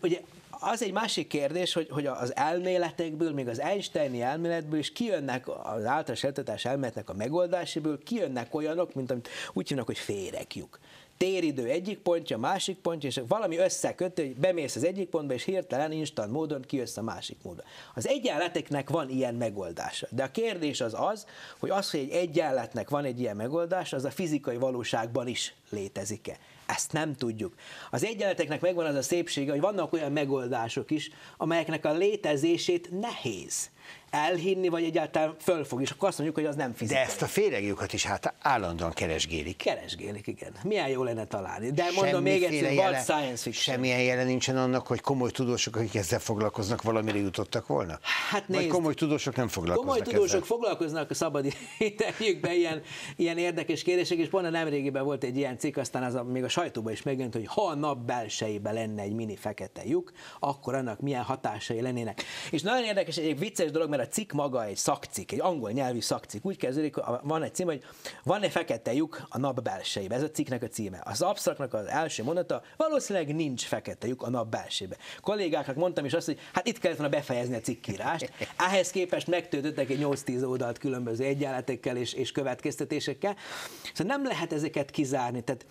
Ugye az egy másik kérdés, hogy az elméletekből, még az Einsteini elméletből is kijönnek, az általános relativitás elméletnek a megoldásából kijönnek olyanok, mint amit úgy hívnak, hogy féreglyuk. Téridő egyik pontja, másik pontja, és valami összekötő, hogy bemész az egyik pontba, és hirtelen instant módon kijössz a másik módon. Az egyenleteknek van ilyen megoldása, de a kérdés az, hogy egy egyenletnek van egy ilyen megoldás, az a fizikai valóságban is létezik-e. Ezt nem tudjuk. Az egyenleteknek megvan az a szépsége, hogy vannak olyan megoldások is, amelyeknek a létezését nehéz elhinni, vagy egyáltalán fölfog, és akkor azt mondjuk, hogy az nem fizikai. De ezt a féreglyukat is hát állandóan keresgélik. Keresgélik, igen. Milyen jó lenne találni. De mondom még egyszer, bad science fiction. Semmilyen jele nincsen annak, hogy komoly tudósok, akik ezzel foglalkoznak, valamire jutottak volna? Hát nézd, vagy komoly tudósok nem foglalkoznak ezzel? Komoly tudósok foglalkoznak a szabad idejükben ilyen érdekes kérdések, és pont nemrégiben volt egy ilyen cikk, aztán még a sajtóban is megjelent, hogy ha a nap belsejében lenne egy mini fekete lyuk, akkor annak milyen hatásai lennének. És nagyon érdekes, egy vicces dolog, mert a cikk maga egy szakcikk, egy angol nyelvű szakcikk. Úgy kezdődik, van egy cím, hogy van egy fekete lyuk a nap belsejében. Ez a cikknek a címe. Az absztraktnak az első mondata, valószínűleg nincs fekete lyuk a nap belsejében. Kollégáknak mondtam is azt, hogy hát itt kellett volna befejezni a cikkírást. Ehhez képest megtöltöttek egy 8-10 oldalt különböző egyenletekkel és következtetésekkel. Szóval nem lehet ezeket kizárni. Tehát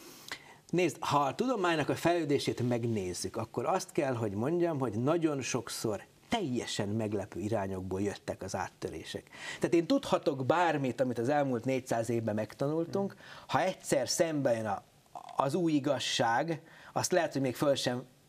nézd, ha a tudománynak a fejlődését megnézzük, akkor azt kell, hogy mondjam, hogy nagyon sokszor teljesen meglepő irányokból jöttek az áttörések. Tehát én tudhatok bármit, amit az elmúlt 400 évben megtanultunk, ha egyszer szembe jön az új igazság, azt lehet, hogy még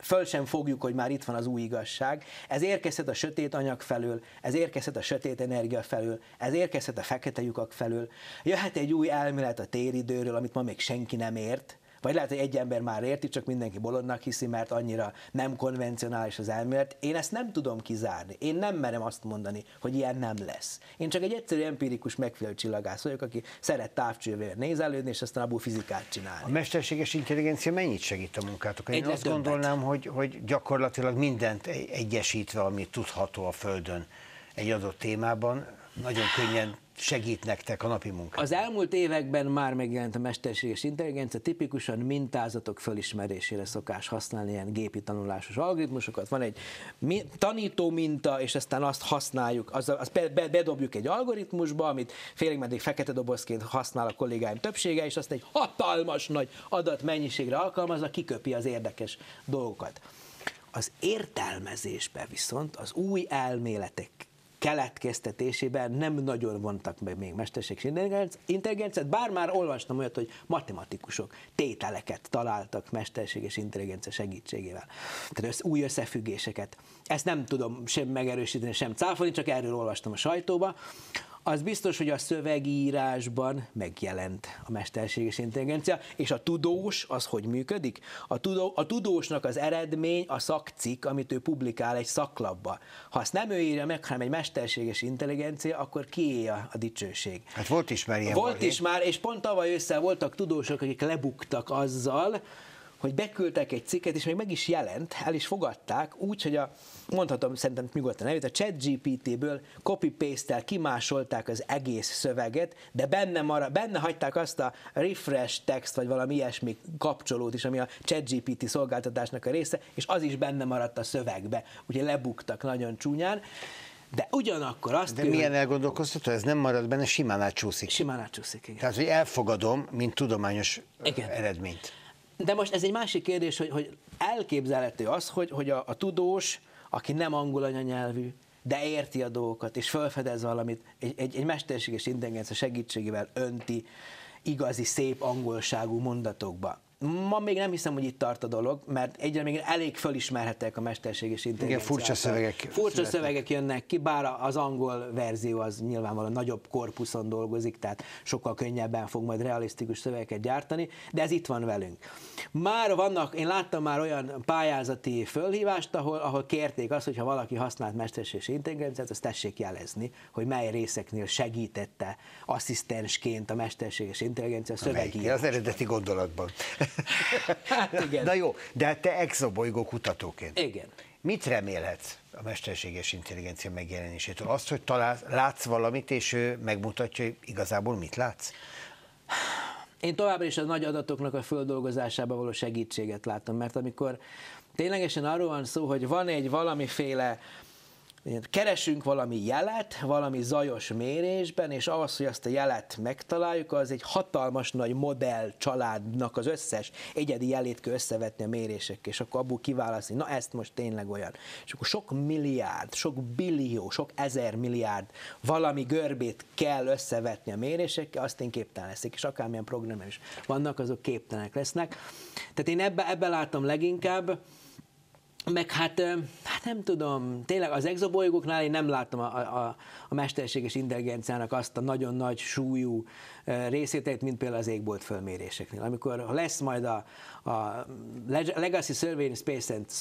föl sem fogjuk, hogy már itt van az új igazság. Ez érkezhet a sötét anyag felől, ez érkezhet a sötét energia felől, ez érkezhet a fekete lyukak felől. Jöhet egy új elmélet a téridőről, amit ma még senki nem ért, vagy lehet, hogy egy ember már érti, csak mindenki bolondnak hiszi, mert annyira nem konvencionális az elmélet. Én ezt nem tudom kizárni. Én nem merem azt mondani, hogy ilyen nem lesz. Én csak egy egyszerű empirikus megfigyelő csillagász vagyok, aki szeret távcsővel nézelődni, és aztán abból fizikát csinálni. A mesterséges intelligencia mennyit segít a munkátokon? Én azt gondolnám, hogy gyakorlatilag mindent egyesítve, ami tudható a Földön egy adott témában, nagyon könnyen segít nektek a napi munkában. Az elmúlt években már megjelent a mesterséges intelligencia, tipikusan mintázatok fölismerésére szokás használni ilyen gépi tanulásos algoritmusokat. Van egy tanító minta, és aztán azt használjuk, azt bedobjuk egy algoritmusba, amit félig meddig fekete dobozként használ a kollégáim többsége, és azt egy hatalmas nagy adatmennyiségre alkalmazza, kiköpi az érdekes dolgokat. Az értelmezésben viszont az új elméletek keletkeztetésében nem nagyon vontak meg még mesterséges intelligenciát, bár már olvastam olyat, hogy matematikusok tételeket találtak mesterséges intelligencia segítségével. Tehát új összefüggéseket. Ezt nem tudom sem megerősíteni, sem cáfolni, csak erről olvastam a sajtóba. Az biztos, hogy a szövegírásban megjelent a mesterséges intelligencia, és a tudós az hogy működik? A tudósnak az eredmény a szakcikk, amit ő publikál egy szaklapba. Ha azt nem ő írja meg, hanem egy mesterséges intelligencia, akkor kié a dicsőség? Hát volt is már ilyen. Volt is már, és pont tavaly ősszel voltak tudósok, akik lebuktak azzal, hogy beküldtek egy cikket, és még meg is jelent, el is fogadták, úgy, hogy mondhatom szerintem nyugodtan nevét, a ChatGPT-ből copy-paste-tel kimásolták az egész szöveget, de benne hagyták azt a refresh text, vagy valami ilyesmi kapcsolót is, ami a ChatGPT szolgáltatásnak a része, és az is benne maradt a szövegbe, ugye lebuktak nagyon csúnyán. De ugyanakkor azt... De milyen elgondolkoztató, ez nem marad benne, simán átcsúszik. Simán átcsúszik, igen. Tehát, hogy elfogadom, mint tudományos eredményt. De most ez egy másik kérdés, hogy elképzelhető az, hogy a tudós, aki nem angol anyanyelvű, de érti a dolgokat, és felfedez valamit, egy mesterséges intelligencia segítségével önti igazi, szép angolságú mondatokba. Ma még nem hiszem, hogy itt tart a dolog, mert egyre még elég fölismerhetek a mesterséges intelligenciát. Igen, furcsa szövegek jönnek ki, bár az angol verzió az nyilvánvalóan nagyobb korpuszon dolgozik, tehát sokkal könnyebben fog majd realisztikus szövegeket gyártani, de ez itt van velünk. Már vannak, én láttam már olyan pályázati fölhívást, ahol kérték azt, hogy ha valaki használt mesterséges intelligenciát, azt tessék jelezni, hogy mely részeknél segítette asszisztensként a mesterséges intelligencia szövegírásban. Az eredeti gondolatban. Hát igen. Na jó, de hát te exobolygó kutatóként. Igen. Mit remélhetsz a mesterséges intelligencia megjelenésétől? Azt, hogy látsz valamit, és ő megmutatja, hogy igazából mit látsz? Én továbbra is a nagy adatoknak a földolgozásába való segítséget látom, mert amikor ténylegesen arról van szó, hogy van egy valamiféle, keresünk valami jelet, valami zajos mérésben, és ahhoz, hogy azt a jelet megtaláljuk, az egy hatalmas nagy modell családnak az összes egyedi jelét kell összevetni a mérésekkel, és akkor abból kiválasztani, na ezt most tényleg olyan. És akkor sok milliárd, sok billió, sok ezer milliárd valami görbét kell összevetni a mérésekkel, azt én képtelen leszek, és akármilyen programok is vannak, azok képtelenek lesznek. Tehát én ebbe látom leginkább. Meg hát nem tudom, tényleg az exobolygóknál én nem látom a mesterséges intelligenciának azt a nagyon nagy súlyú részét, mint például az égbolt fölméréseknél. Amikor lesz majd a Legacy Survey of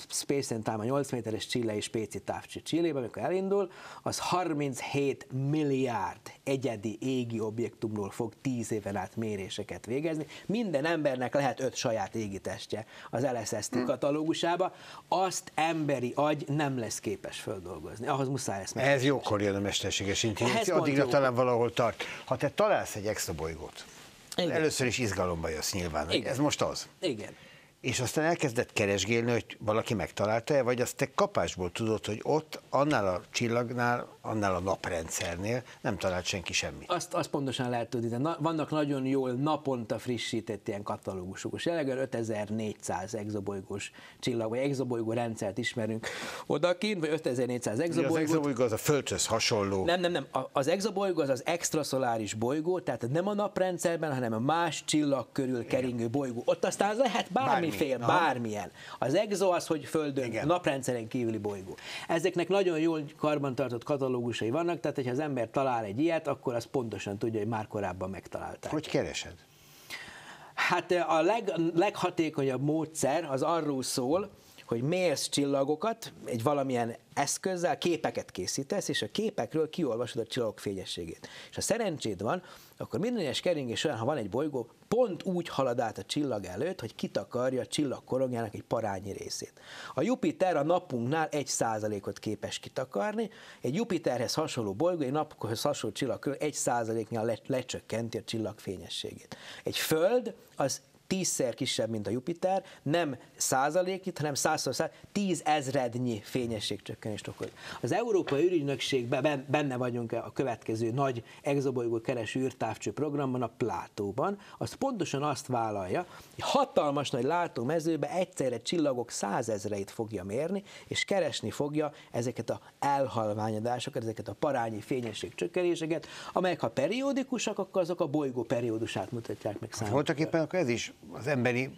Space and Time, a 8 méteres chilei spéci távcső Chilében, amikor elindul, az 37 milliárd egyedi égi objektumról fog 10 éven át méréseket végezni. Minden embernek lehet 5 saját égitestje az LSST katalógusába. Azt emberi agy nem lesz képes földolgozni. Ahhoz muszáj lesz meg. Ez jókor jön a mesterséges intelligencia, addigra talán valahol tart. Ha te találsz egy extrabolygót, először is izgalomba jössz nyilván. Igen. Ez most az. Igen. és aztán elkezdett keresgélni, hogy valaki megtalálta-e, vagy azt te kapásból tudod, hogy ott, annál a csillagnál, annál a naprendszernél nem talált senki semmit. Azt pontosan lehet tudni, de vannak nagyon jól naponta frissített ilyen katalógusok, és jelenleg 5400 exobolygós csillag, vagy exobolygó rendszert ismerünk odakint, vagy 5400 exobolygót. Az exobolygó az a Földhöz hasonló. Nem, az exobolygó az az extraszoláris bolygó, tehát nem a naprendszerben, hanem a más csillag körül keringő bolygó. Ott aztán lehet bármiféle, bármilyen. Az exo az, hogy Földön, igen, naprendszeren kívüli bolygó. Ezeknek nagyon jól karbantartott katalógusai vannak, tehát hogyha az ember talál egy ilyet, akkor az pontosan tudja, hogy már korábban megtalálták. Hogy keresed? Hát a leghatékonyabb módszer az arról szól, hogy mérsz csillagokat egy valamilyen eszközzel, képeket készítesz, és a képekről kiolvasod a csillagok fényességét. És ha szerencséd van, akkor minden egyes keringés során, ha van egy bolygó, pont úgy halad át a csillag előtt, hogy kitakarja a csillag korongjának egy parányi részét. A Jupiter a napunknál 1%-ot képes kitakarni, egy Jupiterhez hasonló bolygó, egy naphoz hasonló csillag körül 1%-nyal lecsökkenti a csillag fényességét. Egy Föld az 10-szer kisebb, mint a Jupiter, nem százalékit, hanem 10 ezrednyi fényességcsökkenést okoz. Az Európai űrügynökségben benne vagyunk a következő nagy exobolygó kereső űrtávcső programban, a Plátóban. Az pontosan azt vállalja, hogy hatalmas nagy látómezőbe egyszerre csillagok 100 ezreit fogja mérni, és keresni fogja ezeket a elhalványodásokat, ezeket a parányi fényességcsökkenéseket, amelyek ha periódikusak, akkor azok a bolygó periódusát mutatják meg számunkra. Voltak éppen akkor ez is az emberi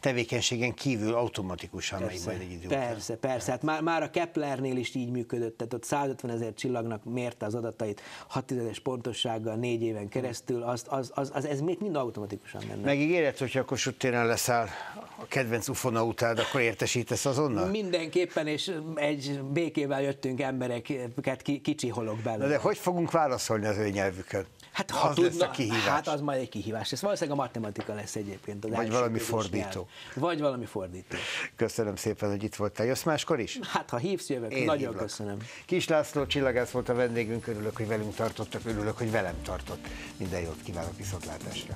tevékenységen kívül automatikusan persze, megy majd egy idő után. Persze. Hát már a Keplernél is így működött, tehát ott 150 000 csillagnak mérte az adatait 6 tizedes pontossággal 4 éven keresztül, ez még mind automatikusan menne. Megígéred, hogyha a Kossuth téren leszáll a kedvenc ufonautád, akkor értesítesz azonnal? Mindenképpen, és egy békével jöttünk embereket kicsiholok belőle. De hogy fogunk válaszolni az ő nyelvükön? Hát ha az tudna, lesz a kihívás. Hát az majd egy kihívás. Ez valószínűleg a matematika lesz egyébként. Vagy valami fordító. Köszönöm szépen, hogy itt voltál. Jössz máskor is? Hát ha hívsz, jövök. Én nagyon hívlak. Köszönöm. Kiss László csillagász volt a vendégünk. Örülök, hogy velünk tartottak. Örülök, hogy velem tartott. Minden jót kívánok, viszontlátásra.